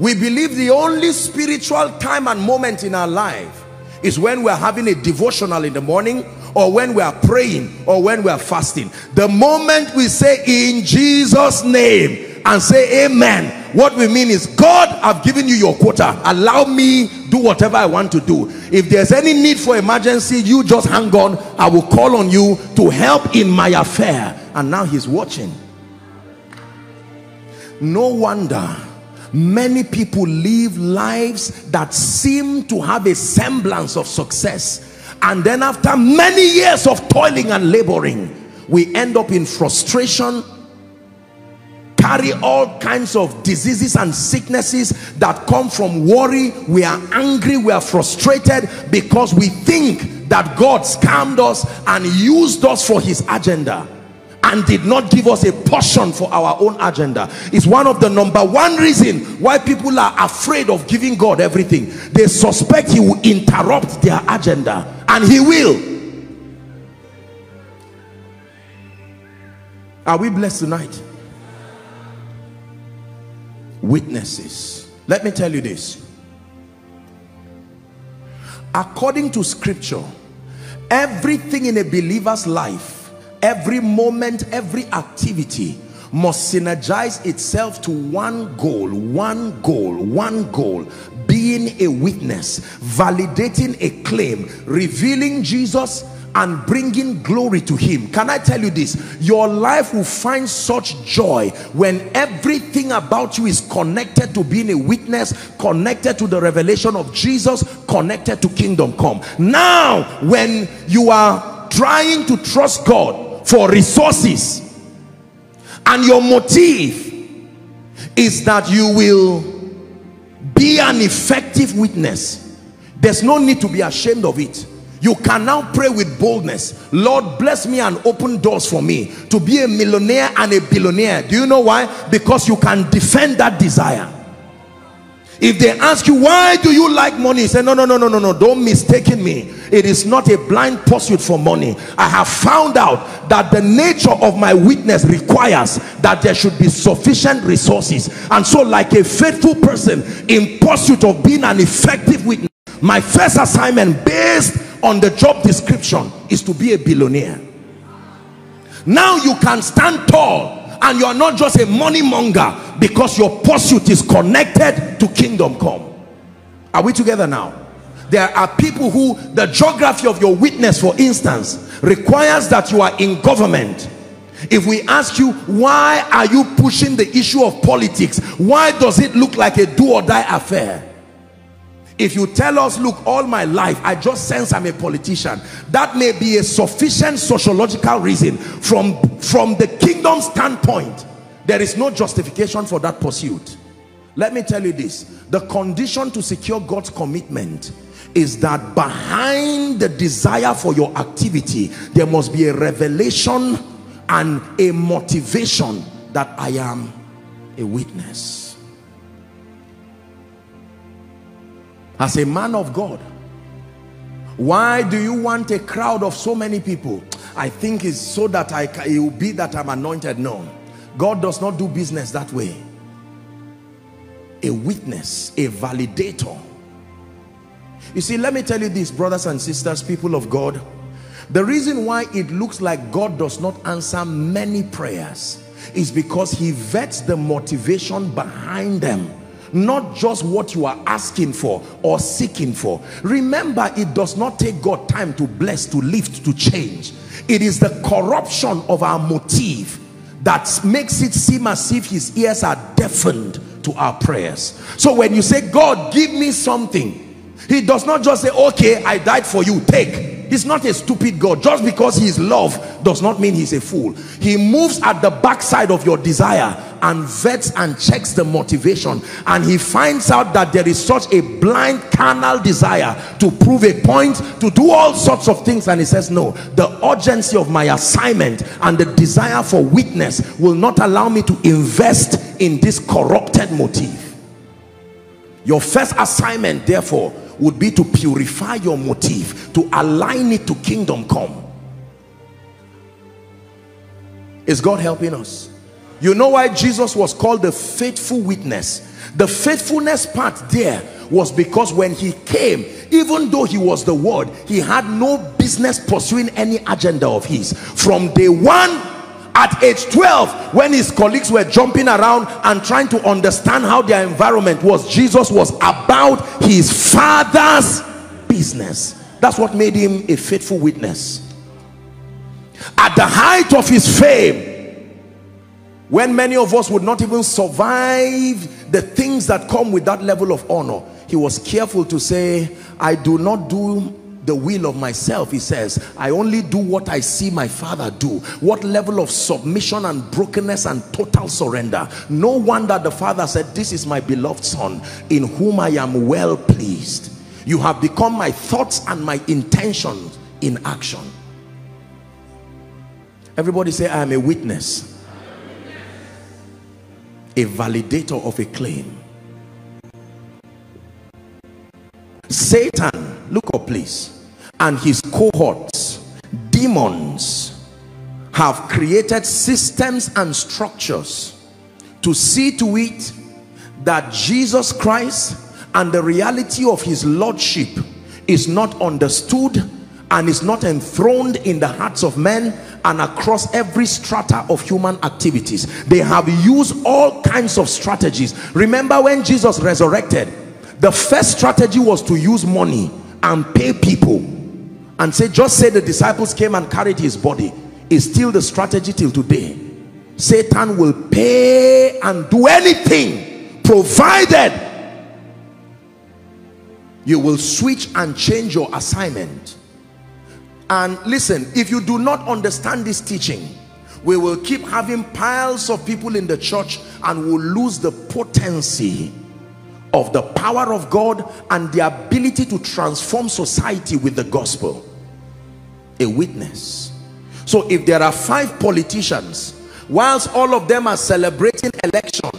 We believe the only spiritual time and moment in our life is when we're having a devotional in the morning, or when we are praying, or when we are fasting. The moment we say in Jesus' name and say amen, what we mean is, God, I've given you your quota. Allow me to do whatever I want to do. If there's any need for emergency, you just hang on. I will call on you to help in my affair. And now he's watching. No wonder many people live lives that seem to have a semblance of success, and then after many years of toiling and laboring, we end up in frustration, carry all kinds of diseases and sicknesses that come from worry. We are angry, we are frustrated, because we think that God scammed us and used us for his agenda and did not give us a portion for our own agenda. It's one of the number one reason why people are afraid of giving God everything. They suspect he will interrupt their agenda, and he will. Are we blessed tonight? Witnesses. Let me tell you this. According to scripture, everything in a believer's life, every moment, every activity must synergize itself to one goal, one goal, one goal. Being a witness, validating a claim, revealing Jesus and bringing glory to him. Can I tell you this? Your life will find such joy when everything about you is connected to being a witness, connected to the revelation of Jesus, connected to kingdom come. Now, when you are trying to trust God for resources, and your motive is that you will be an effective witness, there's no need to be ashamed of it. You can now pray with boldness, Lord, bless me and open doors for me to be a millionaire and a billionaire. Do you know why? Because you can defend that desire. If they ask you, why do you like money? You say, no, no, no, no, no, no, don't mistake me. It is not a blind pursuit for money. I have found out that the nature of my witness requires that there should be sufficient resources. And so, like a faithful person in pursuit of being an effective witness, my first assignment based on the job description is to be a billionaire. Now you can stand tall, and you are not just a money monger, because your pursuit is connected to kingdom come. Are we together now? There are people who, the geography of your witness, for instance, requires that you are in government. If we ask you, why are you pushing the issue of politics? Why does it look like a do or die affair? If you tell us, look, all my life I just sense I'm a politician, that may be a sufficient sociological reason. From, from the kingdom standpoint, there is no justification for that pursuit. Let me tell you this. The condition to secure God's commitment is that behind the desire for your activity, there must be a revelation and a motivation that I am a witness. As a man of God, why do you want a crowd of so many people? I think it's so that I it will be that I'm anointed. No, God does not do business that way. A witness, a validator. You see, let me tell you this, brothers and sisters, people of God, the reason why it looks like God does not answer many prayers is because he vets the motivation behind them, not just what you are asking for or seeking for. Remember, it does not take God time to bless, to lift, to change. It is the corruption of our motive that makes it seem as if his ears are deafened to our prayers. So when you say, God, give me something, he does not just say, okay, I died for you, take. He's not a stupid God. Just because he is love does not mean he's a fool. He moves at the backside of your desire and vets and checks the motivation. And he finds out that there is such a blind carnal desire to prove a point, to do all sorts of things. And he says, no, the urgency of my assignment and the desire for witness will not allow me to invest in this corrupted motive. Your first assignment, therefore, would be to purify your motive, to align it to kingdom come. Is God helping us? You know why Jesus was called the faithful witness? The faithfulness part there was because when he came, even though he was the word, he had no business pursuing any agenda of his. From day one, at age twelve, when his colleagues were jumping around and trying to understand how their environment was, Jesus was about his Father's business. That's what made him a faithful witness. At the height of his fame, when many of us would not even survive the things that come with that level of honor, he was careful to say, I do not do the will of myself, he says, I only do what I see my Father do. What level of submission and brokenness and total surrender. No wonder the Father said, this is my beloved Son, in whom I am well pleased. You have become my thoughts and my intentions in action. Everybody say, I am a witness. A validator of a claim. Satan, look up please, and his cohorts, demons, have created systems and structures to see to it that Jesus Christ and the reality of his lordship is not understood and is not enthroned in the hearts of men and across every strata of human activities. They have used all kinds of strategies. Remember when Jesus resurrected, the first strategy was to use money and pay people and say, just say the disciples came and carried his body. It's still the strategy till today. Satan will pay and do anything provided you will switch and change your assignment. And listen, if you do not understand this teaching, we will keep having piles of people in the church and will lose the potency of the power of God and the ability to transform society with the gospel. A witness. So if there are five politicians, whilst all of them are celebrating election,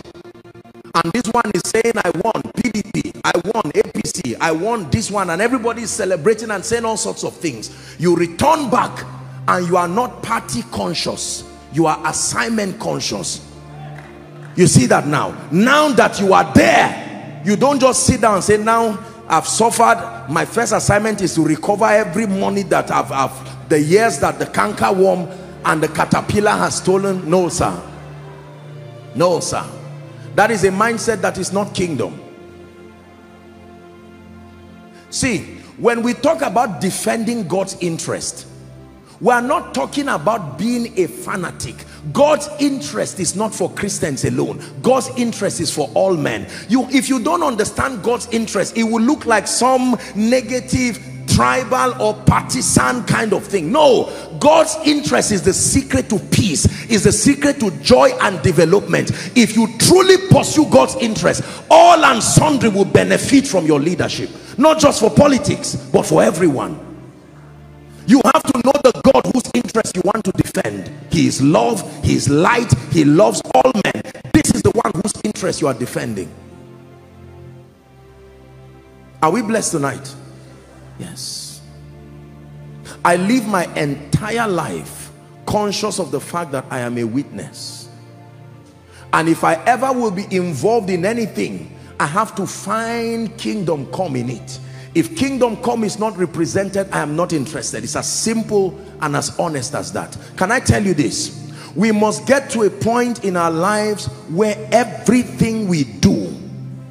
and this one is saying, I won P D P, I won A P C, I won this one, and everybody is celebrating and saying all sorts of things. You return back and you are not party conscious. You are assignment conscious. You see that now. Now that you are there, you don't just sit down and say, now I've suffered. My first assignment is to recover every money that I've, I've the years that the cankerworm and the caterpillar has stolen. No, sir. No, sir. That is a mindset that is not kingdom. See, when we talk about defending God's interest, we are not talking about being a fanatic. God's interest is not for Christians alone. God's interest is for all men. You, if you don't understand God's interest, it will look like some negative, tribal or partisan kind of thing. No, God's interest is the secret to peace, is the secret to joy and development. If you truly pursue God's interest, all and sundry will benefit from your leadership, not just for politics but for everyone. You have to know the God whose interest you want to defend. He is love, he is light, he loves all men. This is the one whose interest you are defending. Are we blessed tonight? Yes. I live my entire life conscious of the fact that I am a witness. And if I ever will be involved in anything, I have to find kingdom come in it. If kingdom come is not represented, I am not interested. It's as simple and as honest as that. Can I tell you this? We must get to a point in our lives where everything we do,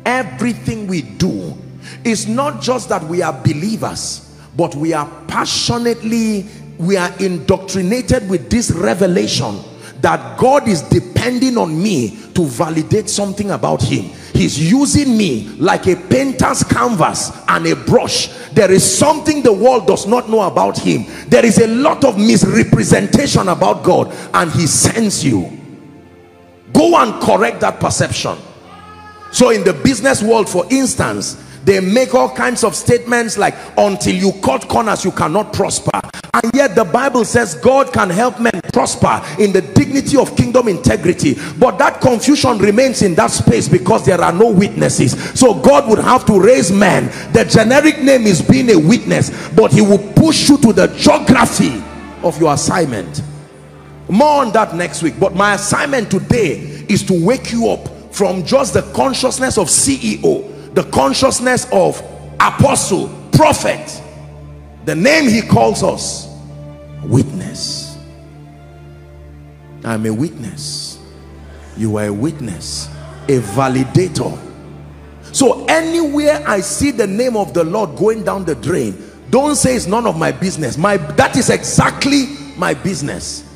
everything we do, it's not just that we are believers, but we are passionately, we are indoctrinated with this revelation that God is depending on me to validate something about him. He's using me like a painter's canvas and a brush. There is something the world does not know about him. There is a lot of misrepresentation about God, and he sends you. Go and correct that perception. So in the business world, for instance, they make all kinds of statements like, until you cut corners, you cannot prosper. And yet the Bible says God can help men prosper in the dignity of kingdom integrity. But that confusion remains in that space because there are no witnesses. So God would have to raise men. The generic name is being a witness, but he will push you to the geography of your assignment. More on that next week. But my assignment today is to wake you up from just the consciousness of C E O, the consciousness of apostle, prophet, the name he calls us, witness. I'm a witness. You are a witness, a validator. So anywhere I see the name of the Lord going down the drain, don't say it's none of my business. My, that is exactly my business.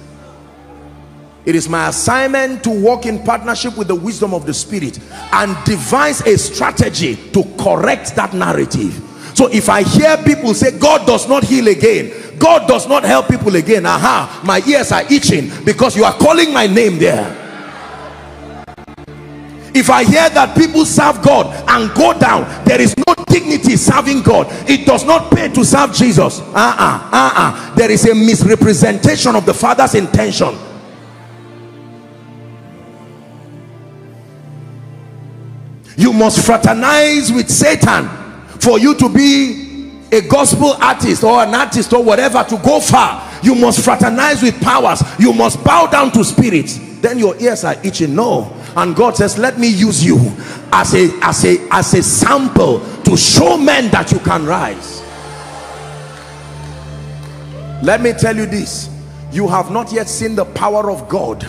It is my assignment to walk in partnership with the wisdom of the Spirit and devise a strategy to correct that narrative. So if I hear people say, God does not heal again, God does not help people again, aha, my ears are itching because you are calling my name there. If I hear that people serve God and go down, there is no dignity serving God. It does not pay to serve Jesus. Uh-uh, uh-uh. There is a misrepresentation of the Father's intention. You must fraternize with Satan for you to be a gospel artist or an artist or whatever to go far. You must fraternize with powers. You must bow down to spirits. Then your ears are itching. No. And God says, let me use you as a, as a, as a sample to show men that you can rise. Let me tell you this. You have not yet seen the power of God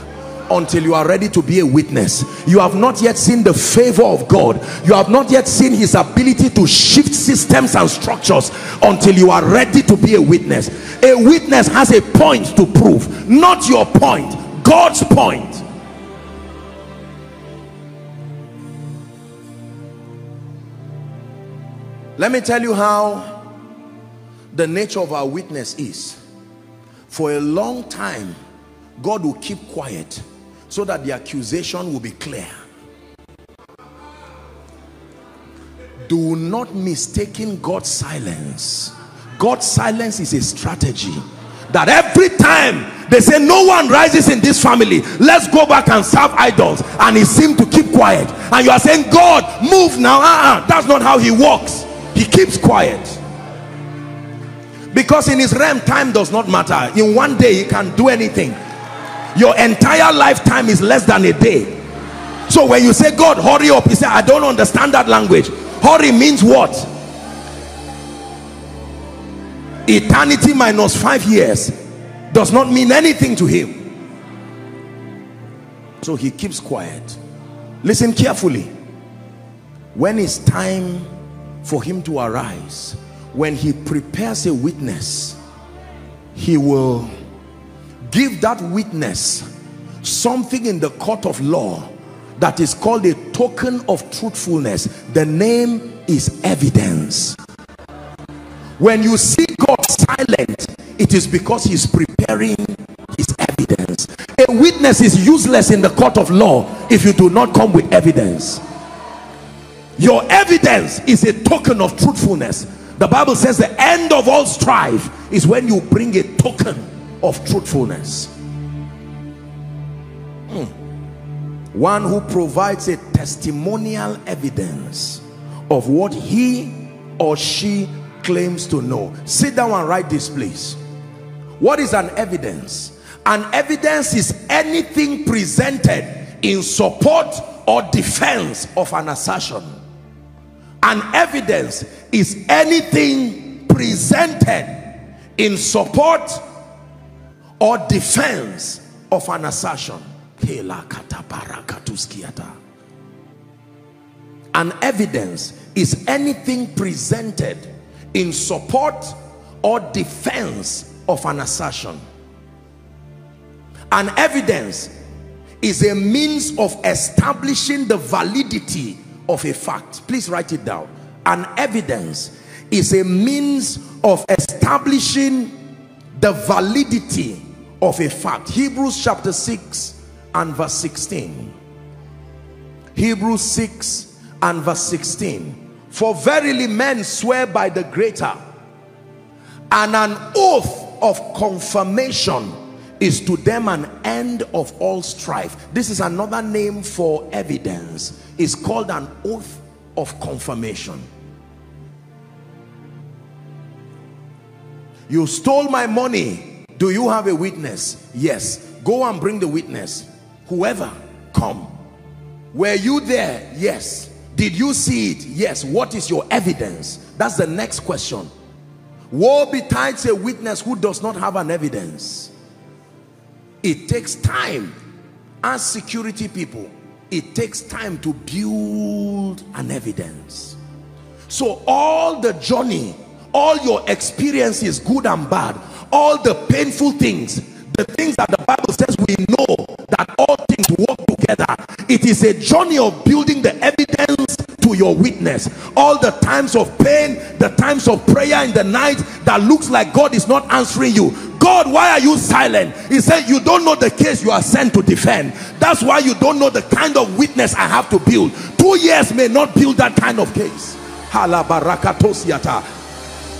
until you are ready to be a witness. You have not yet seen the favor of God. You have not yet seen his ability to shift systems and structures until you are ready to be a witness. A witness has a point to prove, not your point, God's point. Let me tell you how the nature of our witness is. For a long time, God will keep quiet so that the accusation will be clear. Do not mistake God's silence. God's silence is a strategy that every time they say no one rises in this family, let's go back and serve idols, and he seemed to keep quiet. And you are saying, God, move now. Uh-uh. That's not how he works. He keeps quiet. Because in his realm, time does not matter. In one day, he can do anything. Your entire lifetime is less than a day. So when you say, God, hurry up, he said, I don't understand that language. Hurry means what? Eternity minus five years does not mean anything to him. So he keeps quiet. Listen carefully. When it's time for him to arise, when he prepares a witness, he will give that witness something in the court of law that is called a token of truthfulness. The name is evidence. When you see God silent, it is because he's preparing his evidence. A witness is useless in the court of law if you do not come with evidence. Your evidence is a token of truthfulness. The Bible says the end of all strife is when you bring a token of truthfulness. Hmm. One who provides a testimonial evidence of what he or she claims to know. Sit down and write this, please. What is an evidence? An evidence is anything presented in support or defense of an assertion. An evidence is anything presented in support or defense of an assertion. An evidence is anything presented in support or defense of an assertion. An evidence is a means of establishing the validity of a fact. Please write it down. An evidence is a means of establishing the validity of a fact. Hebrews chapter six and verse sixteen. Hebrews six and verse sixteen. For verily men swear by the greater, and an oath of confirmation is to them an end of all strife. This is another name for evidence. It's called an oath of confirmation. You stole my money. Do you have a witness? Yes. Go and bring the witness. Whoever, come. Were you there? Yes. Did you see it? Yes. What is your evidence? That's the next question. Woe betides a witness who does not have an evidence. It takes time. As security people, it takes time to build an evidence. So all the journey, all your experiences, good and bad, all the painful things, the things that the Bible says we know that all things work together, it is a journey of building the evidence to your witness. All the times of pain, the times of prayer in the night that looks like God is not answering you. God, why are you silent? He said, you don't know the case you are sent to defend. That's why you don't know the kind of witness I have to build. Two years may not build that kind of case.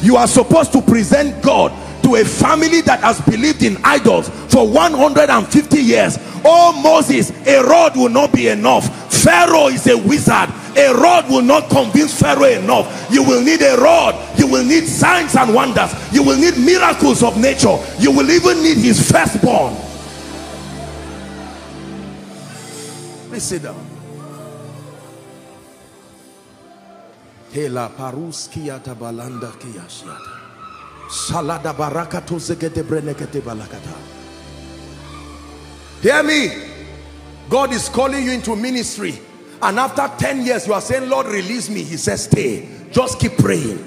You are supposed to present God to a family that has believed in idols for one hundred fifty years. Oh Moses, a rod will not be enough. Pharaoh is a wizard. A rod will not convince Pharaoh enough. You will need a rod. You will need signs and wonders. You will need miracles of nature. You will even need his firstborn. Please sit down. Hela paruskia tabalanda kiyashiata. Salada barakato zegete brenekete balakata. Hear me. God is calling you into ministry, and after ten years you are saying, Lord, release me. He says, stay. Just keep praying.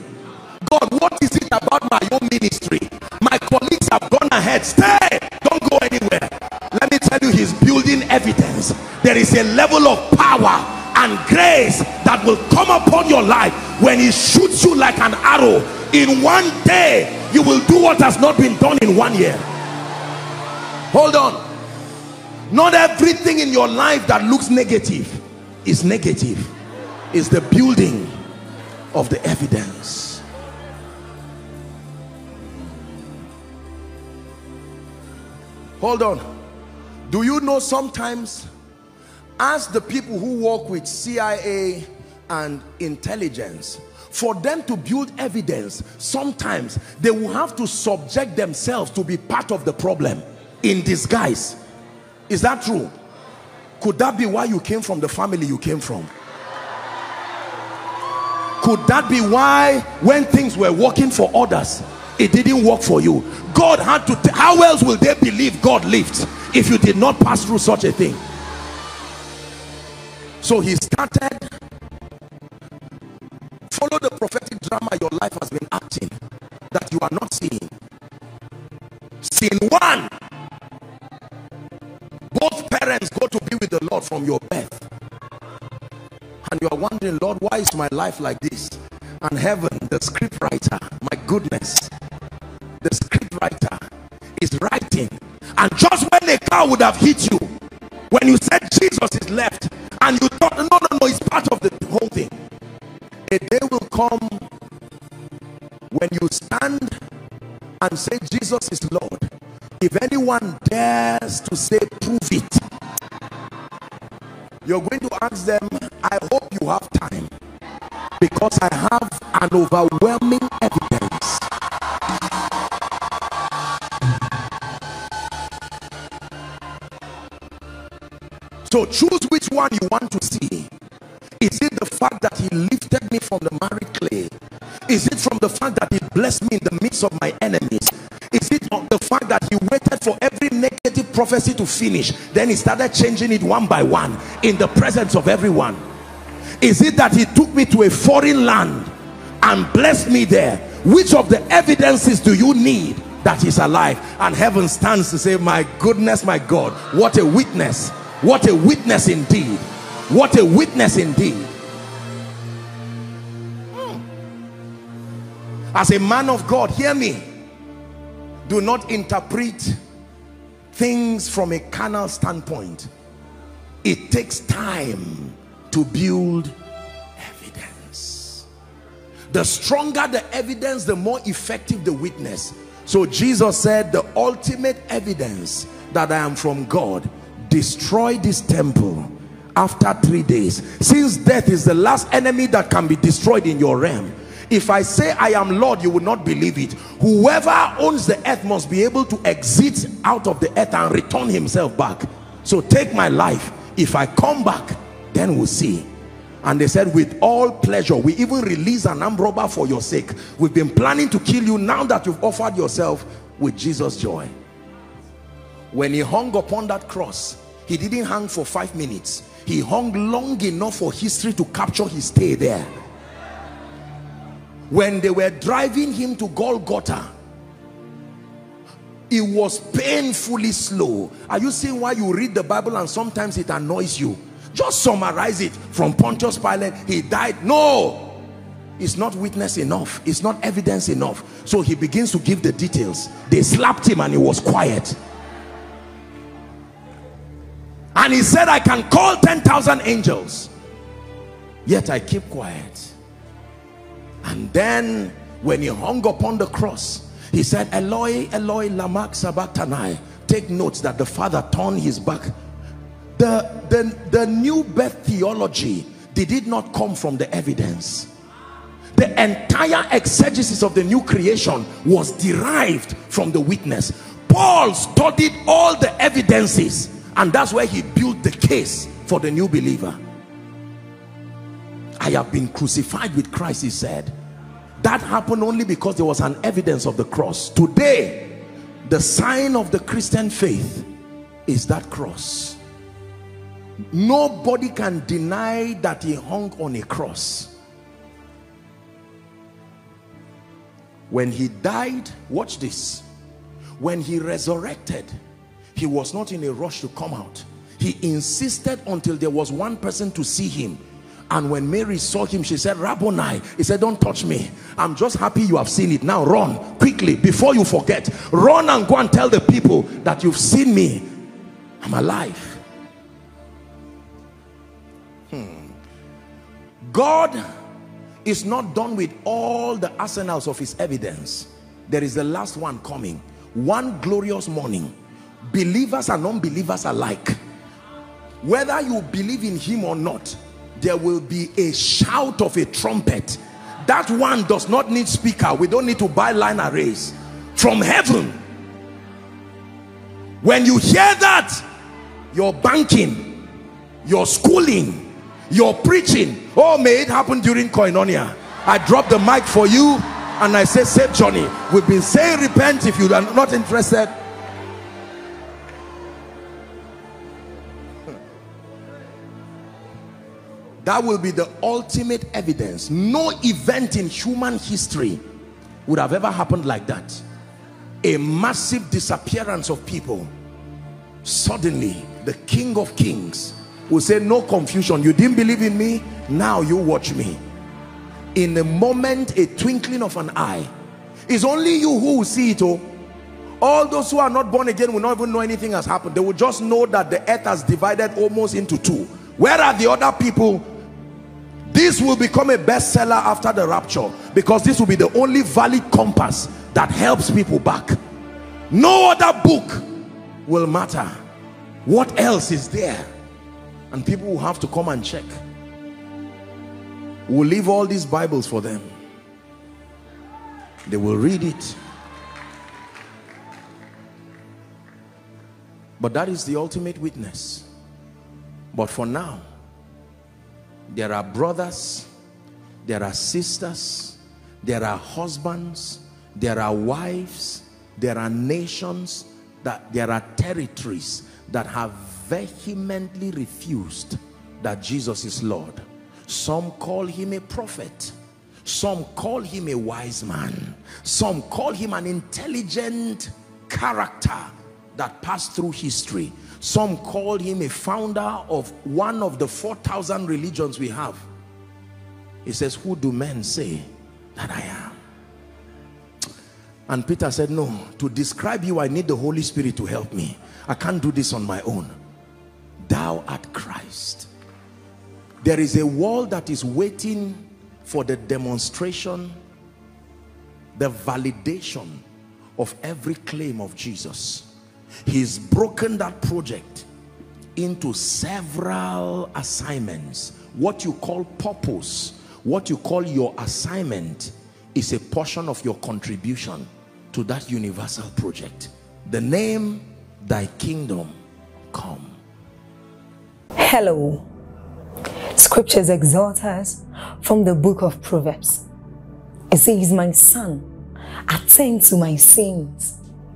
God, what is it about my own ministry? My colleagues have gone ahead. Stay. Don't go anywhere. Let me tell you, he's building evidence. There is a level of power and grace that will come upon your life when he shoots you like an arrow. In one day you will do what has not been done in one year. Hold on. Not everything in your life that looks negative is negative. It's the building of the evidence. Hold on. Do you know, sometimes as the people who work with C I A and intelligence, for them to build evidence, sometimes they will have to subject themselves to be part of the problem in disguise. Is that true? Could that be why you came from the family you came from? Could that be why when things were working for others, it didn't work for you? God had to. How else will they believe God lived if you did not pass through such a thing? So he started. Follow the prophetic drama your life has been acting that you are not seeing. Sin one. Both parents go to be with the Lord from your birth. And you are wondering, Lord, why is my life like this? And heaven, the scriptwriter, my goodness, the scriptwriter is writing. And just when a car would have hit you, when you said Jesus is left, and you thought, no, no, no, it's part of the whole thing. A day will come when you stand and say, Jesus is Lord. If anyone dares to say, prove it, you're going to ask them, I hope you have time, because I have an overwhelming evidence. So choose which one you want to see. Is it the fact that he lifted me from the married clay? Is it from the fact that he blessed me in the midst of my enemies? Is it the fact that he waited for every negative prophecy to finish, then he started changing it one by one in the presence of everyone? Is it that he took me to a foreign land and blessed me there? Which of the evidences do you need that he's alive? And heaven stands to say, my goodness, my God, what a witness! What a witness indeed. What a witness indeed. As a man of God, hear me. Do not interpret things from a carnal standpoint. It takes time to build evidence. The stronger the evidence, the more effective the witness. So Jesus said, the ultimate evidence that I am from God, destroy this temple after three days. Since death is the last enemy that can be destroyed in your realm, if I say I am Lord, you will not believe it. Whoever owns the earth must be able to exit out of the earth and return himself back. So take my life. If I come back, then we'll see. And they said, with all pleasure, we even release an armed robber for your sake. We've been planning to kill you. Now that you've offered yourself with Jesus' joy. When he hung upon that cross, he didn't hang for five minutes. He hung long enough for history to capture his stay there. When they were driving him to Golgotha, it was painfully slow. Are you seeing why you read the Bible and sometimes it annoys you? Just summarize it. From Pontius Pilate, he died. No, it's not witness enough, it's not evidence enough. So he begins to give the details. They slapped him and he was quiet. And he said, I can call ten thousand angels, yet I keep quiet. And then when he hung upon the cross, he said, Eloi, Eloi, lama sabachthani. Take notes that the Father turned his back. The, the, the new birth theology did it not come from the evidence. The entire exegesis of the new creation was derived from the witness. Paul studied all the evidences, and that's where he built the case for the new believer. I have been crucified with Christ, he said. That happened only because there was an evidence of the cross. Today, the sign of the Christian faith is that cross. Nobody can deny that he hung on a cross. When he died, watch this, when he resurrected, he was not in a rush to come out. He insisted until there was one person to see him. And when Mary saw him, she said, Rabboni. He said, don't touch me. I'm just happy you have seen it. Now run quickly before you forget. Run and go and tell the people that you've seen me. I'm alive. Hmm. God is not done with all the arsenals of his evidence. There is the last one coming. One glorious morning, believers and non-believers alike, whether you believe in him or not, there will be a shout of a trumpet. That one does not need speaker. We don't need to buy line arrays. From heaven, when you hear that, your banking, your schooling, your preaching, oh, may it happen during Koinonia. I drop the mic for you and I say, save Johnny. We've been saying repent. If you are not interested, that will be the ultimate evidence. No event in human history would have ever happened like that. A massive disappearance of people. Suddenly, the King of Kings will say, no confusion. You didn't believe in me, now you watch me. In a moment, a twinkling of an eye. It's only you who will see it. Oh, all those who are not born again will not even know anything has happened. They will just know that the earth has divided almost into two. Where are the other people? This will become a bestseller after the rapture, because this will be the only valid compass that helps people back. No other book will matter. What else is there? And people will have to come and check. We'll leave all these Bibles for them. They will read it. But that is the ultimate witness. But for now, there are brothers, there are sisters, there are husbands, there are wives, there are nations, that there are territories that have vehemently refused that Jesus is Lord. Some call him a prophet, some call him a wise man, some call him an intelligent character that passed through history, some call him a founder of one of the four thousand religions we have. He says, who do men say that I am? And Peter said, no, to describe you I need the Holy Spirit to help me. I can't do this on my own. Thou art Christ. There is a world that is waiting for the demonstration, the validation of every claim of Jesus. He's broken that project into several assignments. What you call purpose, what you call your assignment, is a portion of your contribution to that universal project. The name, thy kingdom come. Hello. Scriptures exhort us from the book of Proverbs. It says, my son, attend to my sayings,